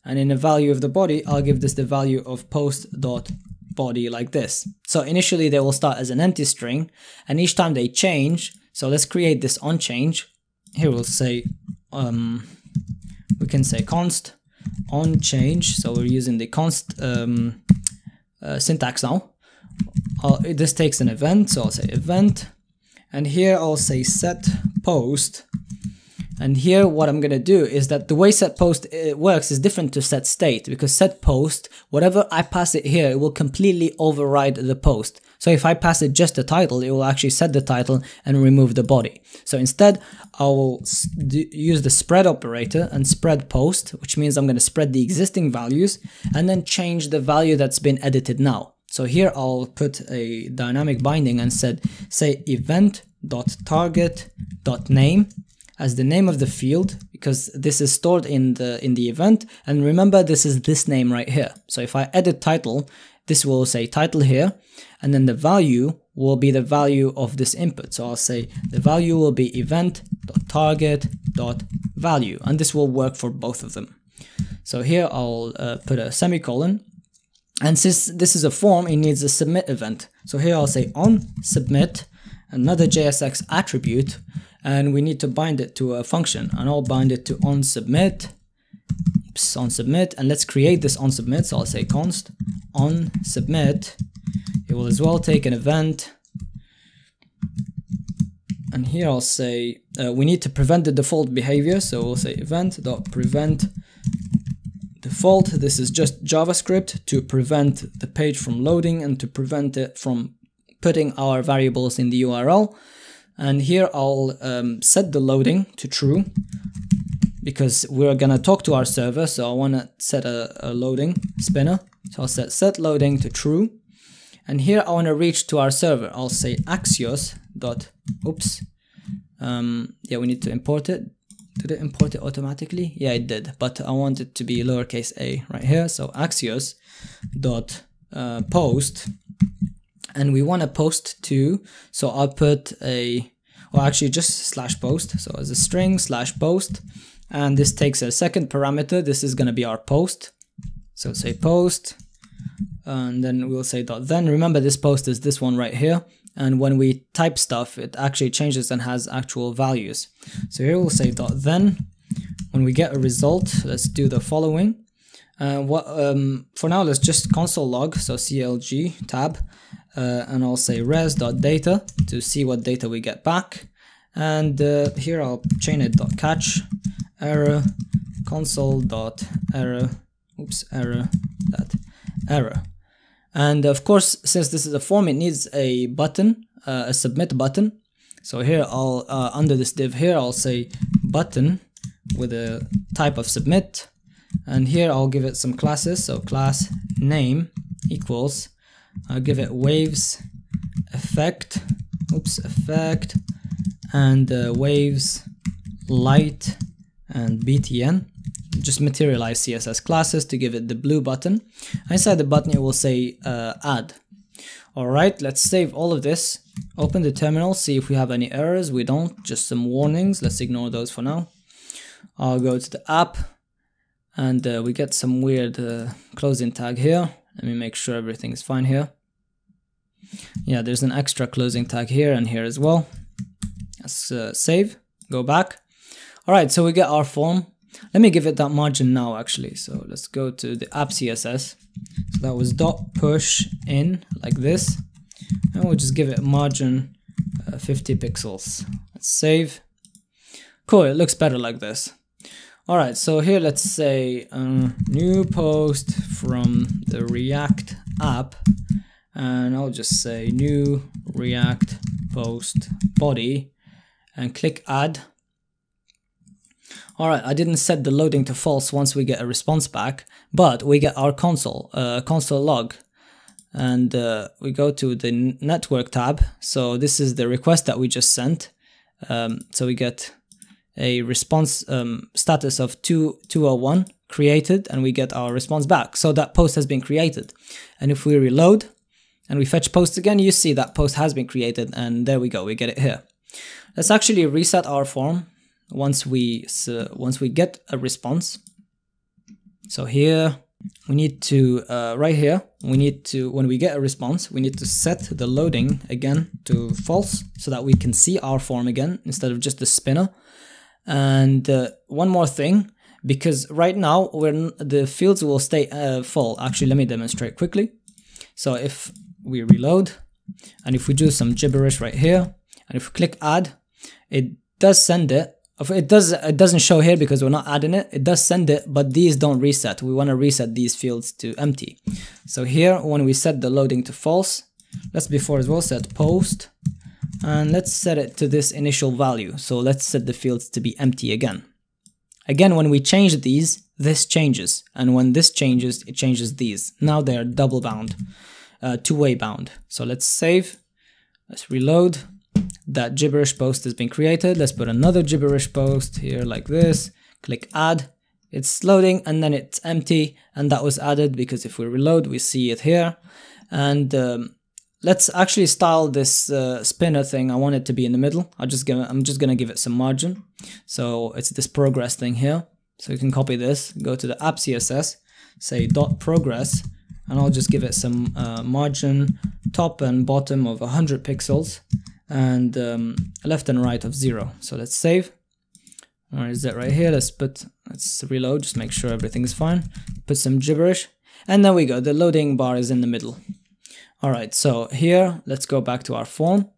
and in the value of the body, I'll give this the value of post.title body like this. So initially they will start as an empty string, and each time they change, so let's create this on change. Here we'll say um, we can say const on change. So we're using the const um, uh, syntax now. I'll, this takes an event, so I'll say event, and here I'll say set post. And here what I'm going to do is that the way set post it works is different to set state, because set post, whatever I pass it here, it will completely override the post. So if I pass it just the title, it will actually set the title and remove the body. So instead, I will use the spread operator and spread post, which means I'm going to spread the existing values and then change the value that's been edited now. So here I'll put a dynamic binding and said, say event.target.name as the name of the field, because this is stored in the in the event, and remember this is this name right here. So if I edit title, this will say title here, and then the value will be the value of this input. So I'll say the value will be event.target.value, and this will work for both of them. So here I'll uh, put a semicolon, and since this is a form, it needs a submit event. So here I'll say on submit, another J S X attribute, and we need to bind it to a function, and I'll bind it to on submit, oops, on submit, and let's create this on submit. So I'll say const on submit. It will as well take an event, and here I'll say uh, we need to prevent the default behavior, so we'll say event.prevent default. This is just JavaScript to prevent the page from loading and to prevent it from putting our variables in the U R L. And here I'll um, set the loading to true, because we're gonna talk to our server, so I wanna set a, a loading spinner. So I'll set set loading to true, and here I wanna reach to our server. I'll say Axios dot oops, um, yeah, we need to import it. Did it import it automatically? Yeah, it did, but I want it to be lowercase a right here. So Axios dot uh, post. And we want to post to, so I'll put a, well actually just slash post, so as a string slash post, and this takes a second parameter. This is going to be our post, so say post, and then we'll say dot then. Remember this post is this one right here, and when we type stuff it actually changes and has actual values. So here we'll say dot then. When we get a result, let's do the following. Uh, what um, for now let's just console log, so C L G tab, uh, and I'll say res.data to see what data we get back, and uh, here I'll chain it dot catch error console dot error oops error that error. And of course, since this is a form, it needs a button, uh, a submit button. So here I'll uh, under this div here I'll say button with a type of submit. And here I'll give it some classes, so class name equals, I'll give it waves effect, oops, effect, and uh, waves light and btn. Just materialize C S S classes to give it the blue button. Inside the button, it will say uh, add. All right, let's save all of this. Open the terminal, see if we have any errors. We don't, just some warnings. Let's ignore those for now. I'll go to the app and uh, we get some weird uh, closing tag here. Let me make sure everything's fine here. Yeah, there's an extra closing tag here and here as well. Let's uh, save, go back. All right, so we get our form. Let me give it that margin now actually. So let's go to the app C S S. So that was dot push in like this. And we'll just give it a margin uh, fifty pixels. Let's save. Cool, it looks better like this. All right, so here let's say um, new post from the React app. And I'll just say new React post body and click add. Alright, I didn't set the loading to false once we get a response back, but we get our console, uh, console log. And uh, we go to the network tab. So this is the request that we just sent. Um, so we get a response um, status of two oh one created, and we get our response back. So that post has been created. And if we reload and we fetch post again, you see that post has been created, and there we go, we get it here. Let's actually reset our form. Once we so once we get a response, so here we need to uh, right here we need to when we get a response we need to set the loading again to false so that we can see our form again instead of just the spinner. And uh, one more thing, because right now we're the fields will stay uh, full. Actually, let me demonstrate quickly. So if we reload and if we do some gibberish right here and if we click add, it does send it. It does. It doesn't show here because we're not adding it. It does send it, but these don't reset. We want to reset these fields to empty. So here, when we set the loading to false, let's before as well set post, and let's set it to this initial value. So let's set the fields to be empty again. Again, when we change these, this changes, and when this changes, it changes these. Now they are double bound, uh, two-way bound. So let's save. Let's reload. That gibberish post has been created. Let's put another gibberish post here like this. Click add. It's loading and then it's empty, and that was added because if we reload we see it here. And um, let's actually style this uh, spinner thing. I want it to be in the middle. I'll just gonna, I'm just gonna give it some margin. So it's this progress thing here. So you can copy this, go to the app C S S, say dot progress, and I'll just give it some uh, margin top and bottom of one hundred pixels. And um, left and right of zero. So let's save. Or is that right here? Let's put, let's reload, just make sure everything's fine. Put some gibberish. And there we go, the loading bar is in the middle. All right, so here, let's go back to our form.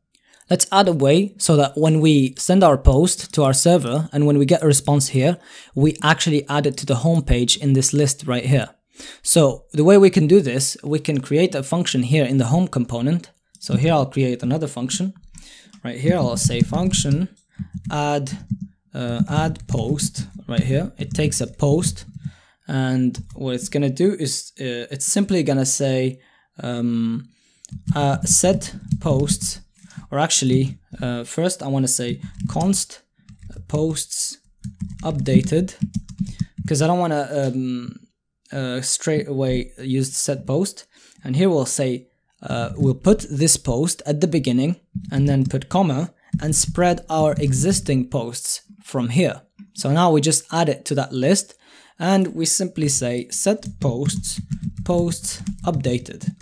Let's add a way so that when we send our post to our server and when we get a response here, we actually add it to the home page in this list right here. So the way we can do this, we can create a function here in the home component. So here I'll create another function. Right here, I'll say function add uh, add post. Right here, it takes a post, and what it's gonna do is uh, it's simply gonna say um, uh, set posts, or actually uh, first I want to say const posts updated, because I don't want to um, uh, straight away use set post, and here we'll say. Uh, we'll put this post at the beginning and then put comma and spread our existing posts from here. So now we just add it to that list and we simply say set posts, posts updated.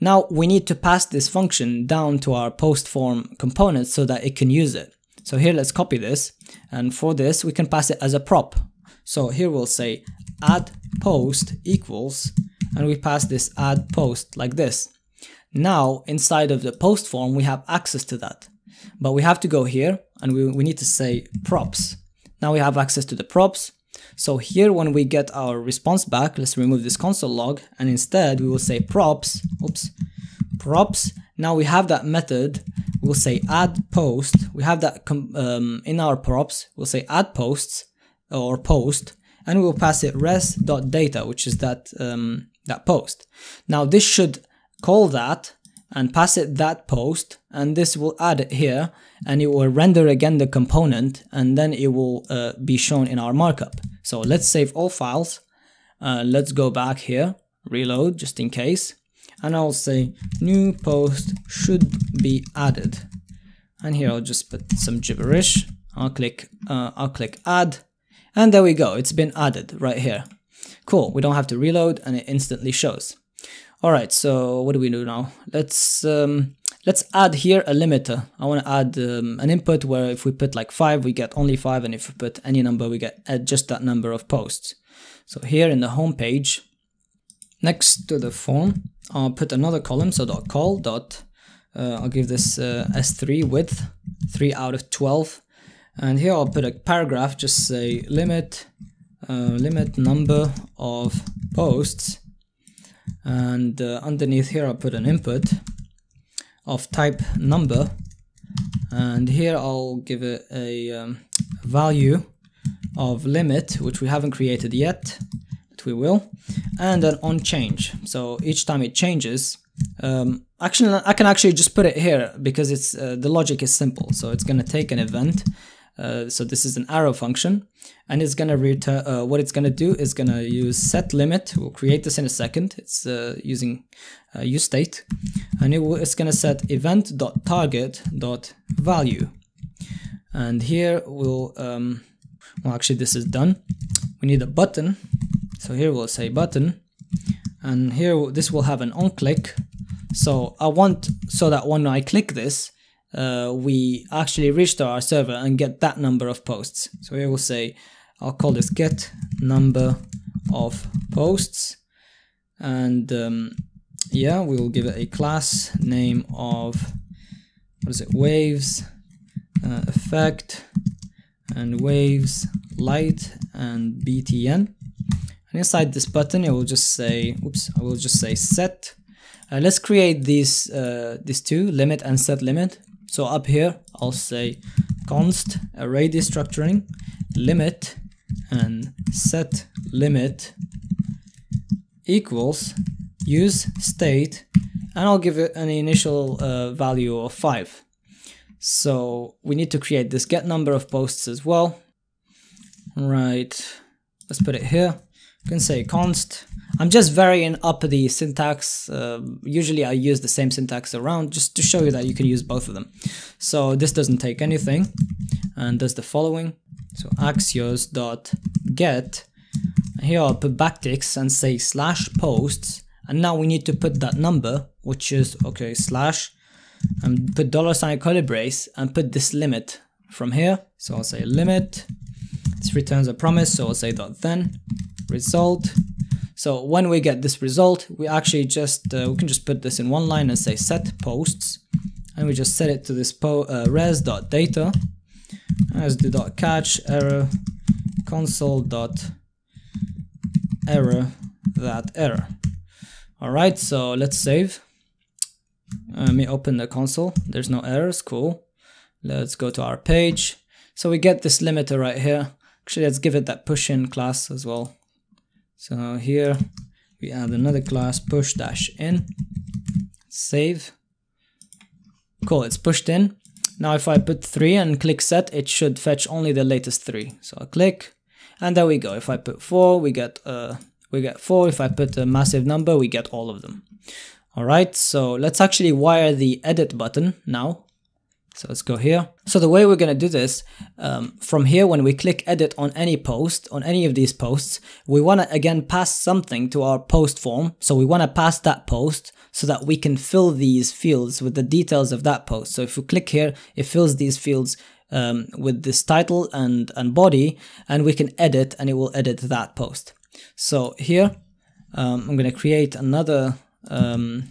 Now we need to pass this function down to our post form component so that it can use it. So here let's copy this, and for this we can pass it as a prop. So here we'll say add post equals, and we pass this add post like this. Now, inside of the post form, we have access to that. But we have to go here, and we, we need to say props. Now we have access to the props. So here, when we get our response back, let's remove this console log, and instead, we will say props. Oops, props. Now we have that method. We'll say add post. We have that um, in our props. We'll say add posts, or post, and we'll pass it res.data, which is that... Um, that post. Now this should call that and pass it that post, and this will add it here, and it will render again the component, and then it will uh, be shown in our markup. So let's save all files. Uh, let's go back here, reload just in case, and I'll say new post should be added, and here I'll just put some gibberish. I'll click uh, I'll click add, and there we go, it's been added right here. Cool, we don't have to reload and it instantly shows. Alright, so what do we do now? Let's um, let's add here a limiter. I want to add um, an input where if we put like five, we get only five, and if we put any number, we get just that number of posts. So here in the home page, next to the form, I'll put another column. So dot call dot. Uh, I'll give this uh, S three width three out of twelve, and here I'll put a paragraph. Just say limit uh, limit number of posts. And uh, underneath here I'll put an input of type number, and here I'll give it a um, value of limit, which we haven't created yet, but we will, and an on change. So each time it changes, um, actually I can actually just put it here because it's uh, the logic is simple. So it's going to take an event. Uh, so this is an arrow function, and it's gonna return. Uh, what it's gonna do is gonna use set limit. We'll create this in a second. It's uh, using uh, use state, and it it's gonna set event dot target dot value. And here we'll um, well actually this is done. We need a button, so here we'll say button, and here this will have an on click. So I want so that when I click this, Uh, we actually reach to our server and get that number of posts. So here we'll say, I'll call this get number of posts, and um, yeah, we will give it a class name of, what is it, waves uh, effect and waves light and B T N, and inside this button it will just say, oops, I will just say set. Uh, let's create these uh, these two, limit and set limit. So up here, I'll say const array destructuring limit and set limit equals use state, and I'll give it an initial uh, value of five. So we need to create this get number of posts as well. Right, let's put it here. You can say const. I'm just varying up the syntax. Uh, usually I use the same syntax around just to show you that you can use both of them. So this doesn't take anything and does the following. So axios.get, here I'll put backticks and say slash posts, and now we need to put that number, which is okay, slash, and put dollar sign curly brace and put this limit from here. So I'll say limit, this returns a promise, so I'll say dot then result. So when we get this result, we actually just uh, we can just put this in one line and say set posts, and we just set it to this po uh, res.data as the dot catch error console dot error that error. All right, so let's save. Let me open the console. There's no errors. Cool. Let's go to our page. So we get this limiter right here. Actually, let's give it that push in class as well. So here we add another class push dash in, save. Cool, it's pushed in. Now if I put three and click set, it should fetch only the latest three. So I click, and there we go. If I put four, we get uh we get four. If I put a massive number, we get all of them. All right, so let's actually wire the edit button now. So let's go here. So the way we're going to do this, um, from here, when we click edit on any post, on any of these posts, we want to again pass something to our post form. So we want to pass that post so that we can fill these fields with the details of that post. So if we click here, it fills these fields um, with this title and, and body, and we can edit, and it will edit that post. So here, um, I'm going to create another um,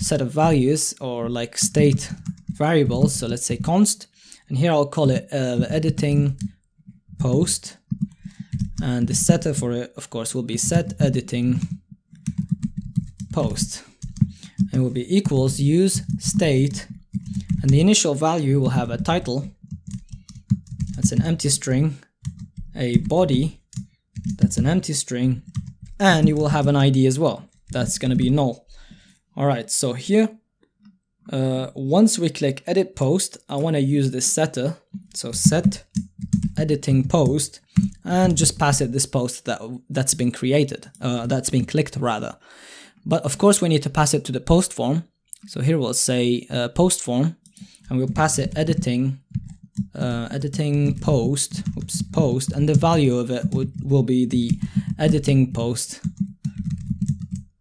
set of values, or like state variables. So let's say const, and here I'll call it uh, editing post, and the setter for it of course will be set editing post, and it will be equals use state, and the initial value will have a title that's an empty string, a body that's an empty string, and you will have an I D as well. That's going to be null. All right, so here, uh, once we click edit post, I want to use this setter. So set editing post and just pass it this post that, that's been created, uh, that's been clicked rather. But of course we need to pass it to the post form. So here we'll say uh, post form, and we'll pass it editing, uh, editing post, oops, post, and the value of it would, will be the editing post.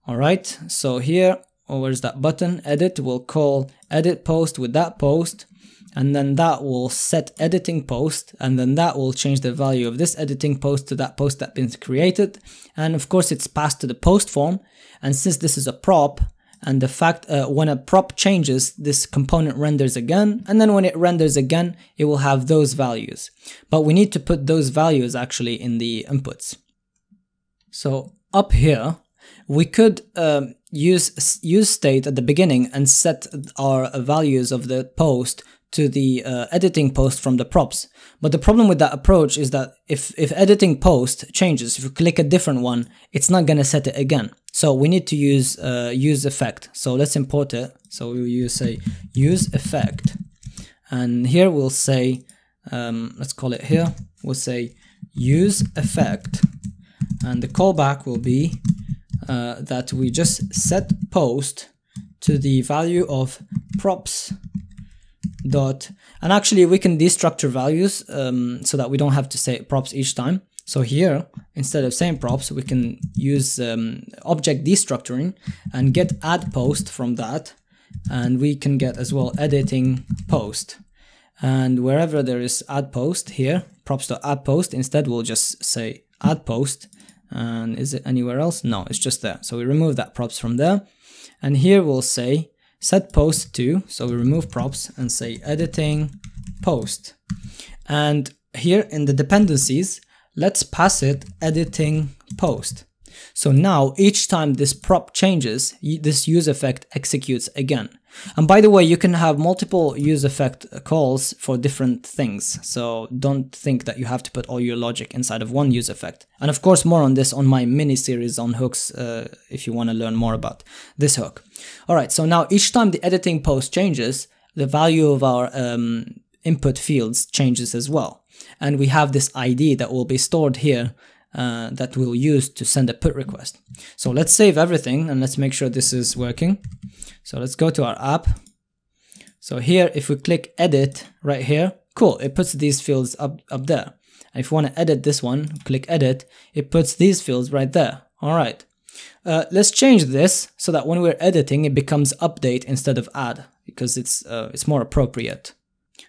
All right, so here, oh, where's that button? Edit, we'll call edit post with that post, and then that will set editing post, and then that will change the value of this editing post to that post that's been created. And of course it's passed to the post form. And since this is a prop, and the fact uh, when a prop changes, this component renders again, and then when it renders again, it will have those values. But we need to put those values actually in the inputs. So up here, we could um, use use state at the beginning and set our values of the post to the uh, editing post from the props. But the problem with that approach is that if, if editing post changes, if you click a different one, it's not gonna set it again. So we need to use uh, use effect. So let's import it. So we will use say use effect. And here we'll say, um, let's call it here, we'll say use effect. And the callback will be uh, that we just set post to the value of props dot, and actually we can destructure values um, so that we don't have to say props each time. So here, instead of saying props, we can use um, object destructuring and get add post from that, and we can get as well editing post. And wherever there is add post here, props.add post, instead we'll just say add post. And is it anywhere else? No, it's just there. So we remove that props from there, and here we'll say set post to, so we remove props and say editing post. And here in the dependencies, let's pass it editing post. So now each time this prop changes, this use effect executes again. And by the way, you can have multiple use effect calls for different things. So don't think that you have to put all your logic inside of one use effect. And of course, more on this on my mini series on hooks, uh, if you want to learn more about this hook. All right, so now each time the editing post changes, the value of our um, input fields changes as well. And we have this I D that will be stored here uh, that we'll use to send a put request. So let's save everything and let's make sure this is working. So let's go to our app. So here, if we click edit right here, cool, it puts these fields up, up there. And if you want to edit this one, click edit, it puts these fields right there. All right, uh, let's change this so that when we're editing, it becomes update instead of add, because it's, uh, it's more appropriate.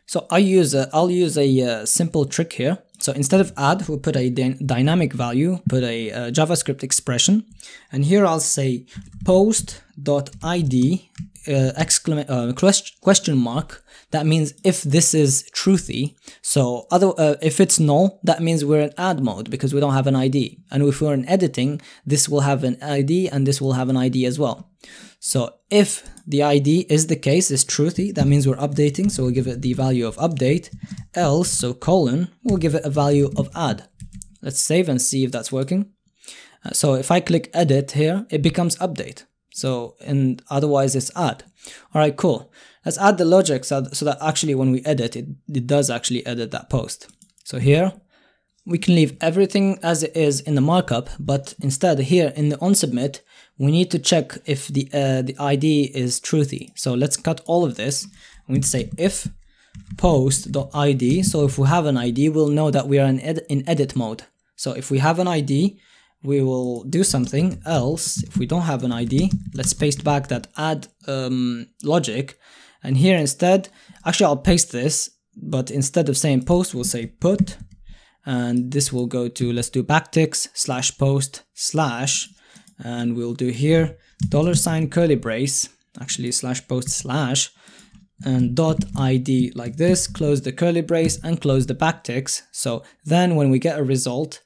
So I use a, I'll use a uh, simple trick here. So instead of add, we'll put a dynamic value, put a uh, JavaScript expression, and here I'll say post.id uh, exclamation uh, question mark. That means if this is truthy. So other uh, if it's null, that means we're in add mode because we don't have an I D. And if we're in editing, this will have an I D and this will have an I D as well. So if the I D is the case, is truthy, that means we're updating, so we'll give it the value of update. Else, so colon, we'll give it a value of add. Let's save and see if that's working. Uh, so if I click edit here, it becomes update. So, and otherwise it's add. All right, cool. Let's add the logic so that actually when we edit, it, it does actually edit that post. So here, we can leave everything as it is in the markup, but instead here in the onSubmit, we need to check if the uh, the I D is truthy. So let's cut all of this. We need to say if post.id. So if we have an I D, we'll know that we are in, ed in edit mode. So if we have an I D, we will do something else. If we don't have an I D, let's paste back that add um, logic. And here instead, actually I'll paste this, but instead of saying post, we'll say put. And this will go to, let's do backticks slash post slash, and we'll do here dollar sign curly brace, actually slash post slash, and dot I D like this, close the curly brace and close the backticks. So then when we get a result,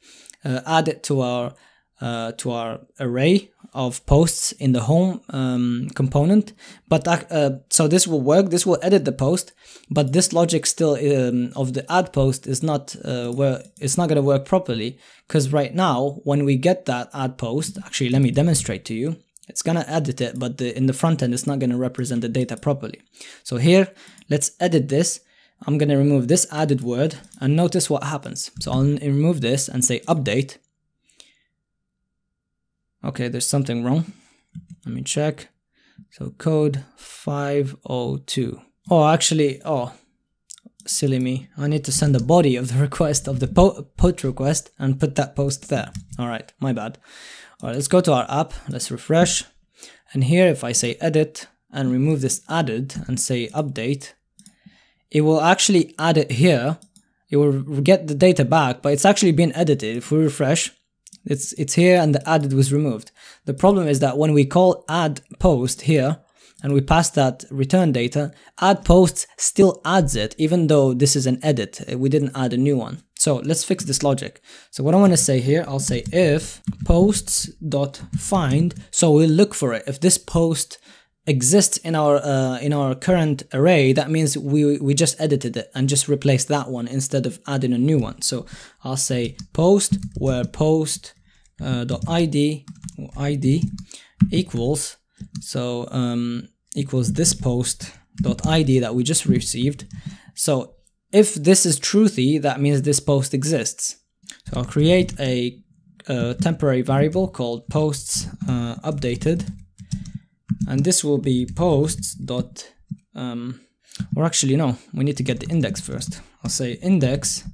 uh, add it to our uh, to our array of posts in the home um, component. But uh, so this will work, this will edit the post, but this logic still um, of the add post is not uh, where it's not going to work properly, because right now when we get that add post, actually let me demonstrate to you, it's going to edit it, but the, in the front end it's not going to represent the data properly. So here, let's edit this. I'm going to remove this added word and notice what happens. So I'll remove this and say update. Okay, there's something wrong. Let me check. So code five oh two. Oh, actually, oh, silly me. I need to send the body of the request of the po put request and put that post there. All right, my bad. All right, let's go to our app. Let's refresh. And here, if I say edit and remove this added and say update, it will actually add it here. It will get the data back, but it's actually been edited. If we refresh, It's, it's here and the added was removed. The problem is that when we call add post here and we pass that return data, add posts still adds it, even though this is an edit. We didn't add a new one. So let's fix this logic. So what I want to say here, I'll say if posts.find, so we'll look for it. If this post exists in our uh, in our current array, that means we, we just edited it and just replaced that one instead of adding a new one. So I'll say post where post uh, dot id or id equals, so um, equals this post dot id that we just received. So if this is truthy, that means this post exists. So I'll create a, a temporary variable called posts uh, updated. And this will be posts dot, um, or actually no, we need to get the index first. I'll say index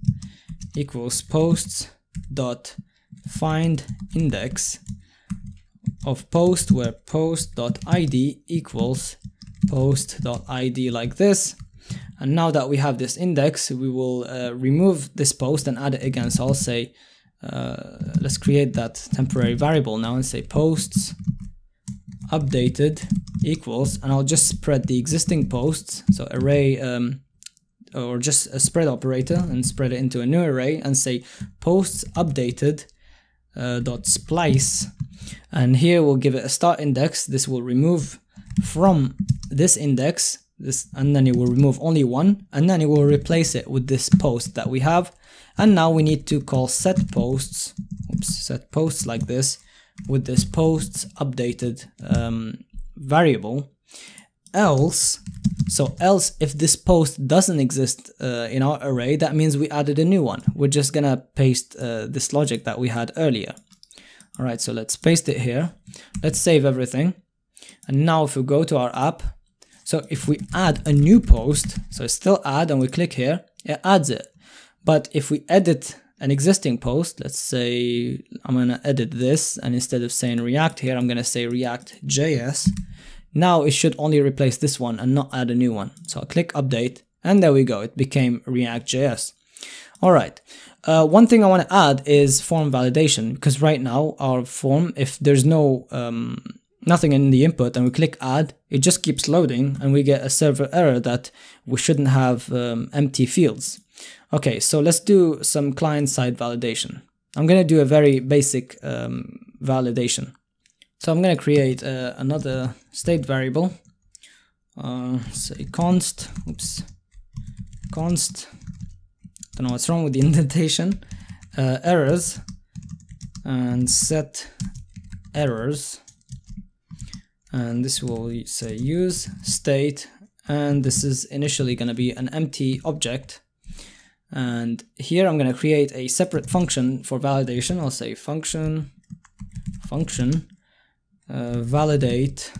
equals posts dot find index of post where post dot id equals post dot id like this. And now that we have this index, we will uh, remove this post and add it again. So I'll say, uh, let's create that temporary variable now and say posts updated equals, and I'll just spread the existing posts, so array um, or just a spread operator and spread it into a new array and say posts updated uh, dot splice, and here we'll give it a start index. This will remove from this index this, and then it will remove only one, and then it will replace it with this post that we have. And now we need to call set posts, oops, set posts like this with this posts updated um, variable, else, so else if this post doesn't exist uh, in our array, that means we added a new one. We're just gonna paste uh, this logic that we had earlier. All right, so let's paste it here. Let's save everything. And now if we go to our app, so if we add a new post, so it's still add and we click here, it adds it. But if we edit an existing post, let's say I'm gonna edit this, and instead of saying React here, I'm gonna say React.js. Now it should only replace this one and not add a new one. So I'll click update, and there we go, it became React.js. All right, uh, one thing I wanna add is form validation, because right now our form, if there's no um, nothing in the input and we click add, it just keeps loading and we get a server error that we shouldn't have um, empty fields. Okay, so let's do some client-side validation. I'm going to do a very basic um, validation. So I'm going to create uh, another state variable. Uh, say const, oops, const, don't know what's wrong with the indentation, uh, errors, and set errors. And this will say use state, and this is initially going to be an empty object. And here I'm going to create a separate function for validation. I'll say function function uh, validate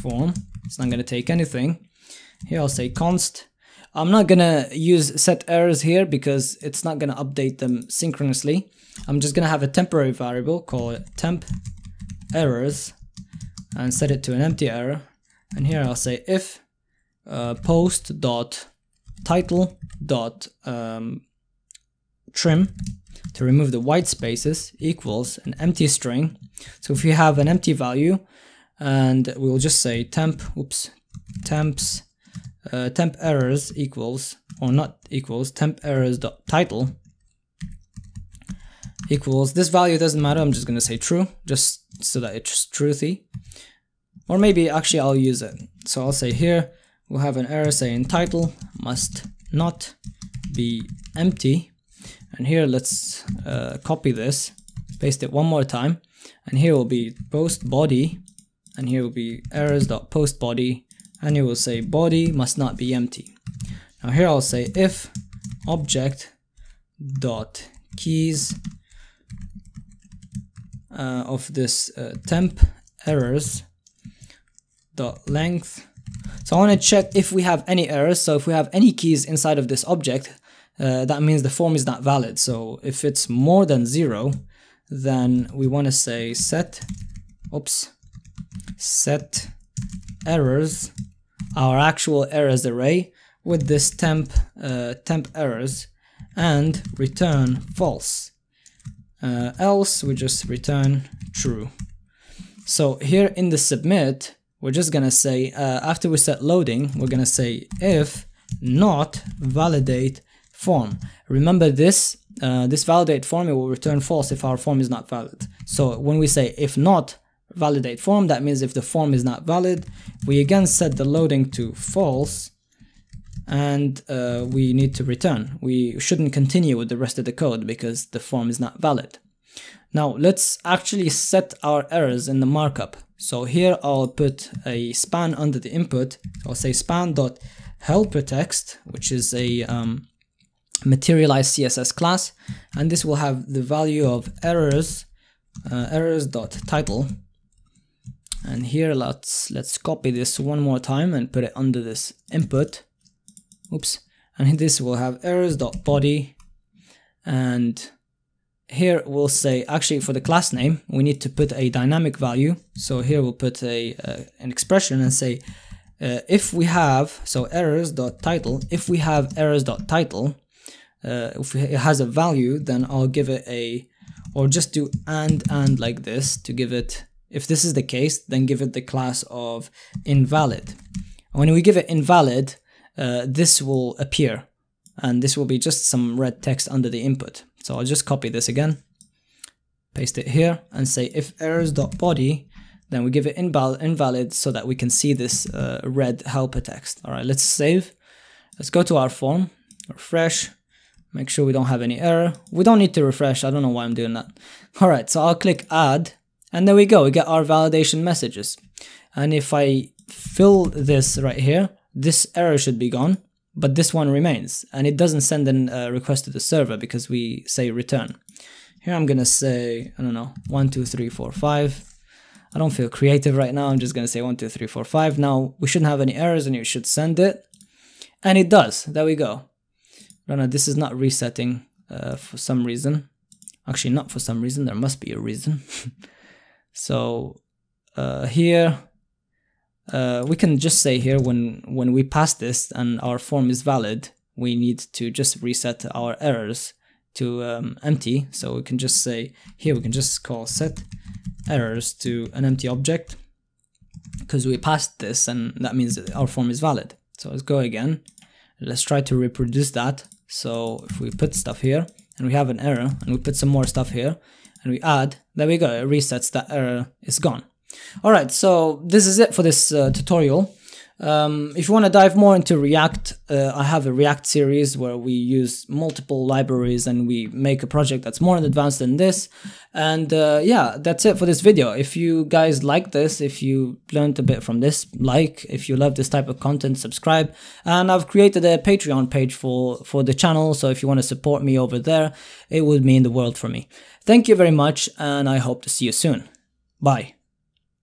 form. It's not going to take anything. Here I'll say const. I'm not going to use set errors here because it's not going to update them synchronously. I'm just going to have a temporary variable, call it temp errors, and set it to an empty error. And here I'll say if uh, post dot title dot um, trim, to remove the white spaces, equals an empty string. So if you have an empty value, and we will just say temp, oops, temps, uh, temp errors equals, or not equals, temp errors dot title, equals, this value doesn't matter, I'm just going to say true, just so that it's truthy. Or maybe actually I'll use it. So I'll say here, we'll have an error saying title must not be empty. And here let's uh, copy this, paste it one more time. And here will be post body, and here will be errors.post body, and it will say body must not be empty. Now here I'll say if object dot keys uh, of this uh, temp errors dot length. So I want to check if we have any errors. So if we have any keys inside of this object, uh, that means the form is not valid. So if it's more than zero, then we want to say set, oops, set errors, our actual errors array with this temp uh, temp errors, and return false. Uh, else we just return true. So here in the submit, we're just gonna say uh, after we set loading, we're gonna say if not validate form. Remember this uh, this validate form, it will return false if our form is not valid. So when we say if not validate form, that means if the form is not valid, we again set the loading to false, and uh, we need to return. We shouldn't continue with the rest of the code because the form is not valid. Now let's actually set our errors in the markup. So here I'll put a span under the input. I'll say span.helperText, which is a um, Materialize C S S class, and this will have the value of errors uh, errors.title. And here let's let's copy this one more time and put it under this input. Oops, and this will have errors.body, and here we'll say, actually for the class name, we need to put a dynamic value. So here we'll put a uh, an expression and say, uh, if we have, so errors.title, if we have errors.title, uh, if it has a value, then I'll give it a, or just do and and like this to give it, if this is the case, then give it the class of invalid. When we give it invalid, Uh, this will appear, and this will be just some red text under the input. So I'll just copy this again, paste it here, and say if errors.body, then we give it inval invalid so that we can see this uh, red helper text. All right, let's save. Let's go to our form, refresh, make sure we don't have any error. We don't need to refresh, I don't know why I'm doing that. All right, so I'll click add, and there we go, we get our validation messages. And if I fill this right here, this error should be gone, but this one remains, and it doesn't send a uh, request to the server because we say return. Here I'm gonna say, I don't know, one, two, three, four, five. I don't feel creative right now, I'm just gonna say one, two, three, four, five. Now we shouldn't have any errors and it should send it, and it does, there we go. No, no, this is not resetting uh, for some reason. Actually, not for some reason, there must be a reason. So uh, here, Uh, we can just say here when when we pass this and our form is valid, we need to just reset our errors to um, empty. So we can just say here, we can just call set errors to an empty object because we passed this, and that means that our form is valid. So let's go again. Let's try to reproduce that. So if we put stuff here and we have an error, and we put some more stuff here and we add, there we go, it resets, that error is gone. Alright, so this is it for this uh, tutorial. Um, if you want to dive more into React, uh, I have a React series where we use multiple libraries and we make a project that's more advanced than this. And uh, yeah, that's it for this video. If you guys like this, if you learned a bit from this, like, if you love this type of content, subscribe. And I've created a Patreon page for, for the channel, so if you want to support me over there, it would mean the world for me. Thank you very much, and I hope to see you soon. Bye.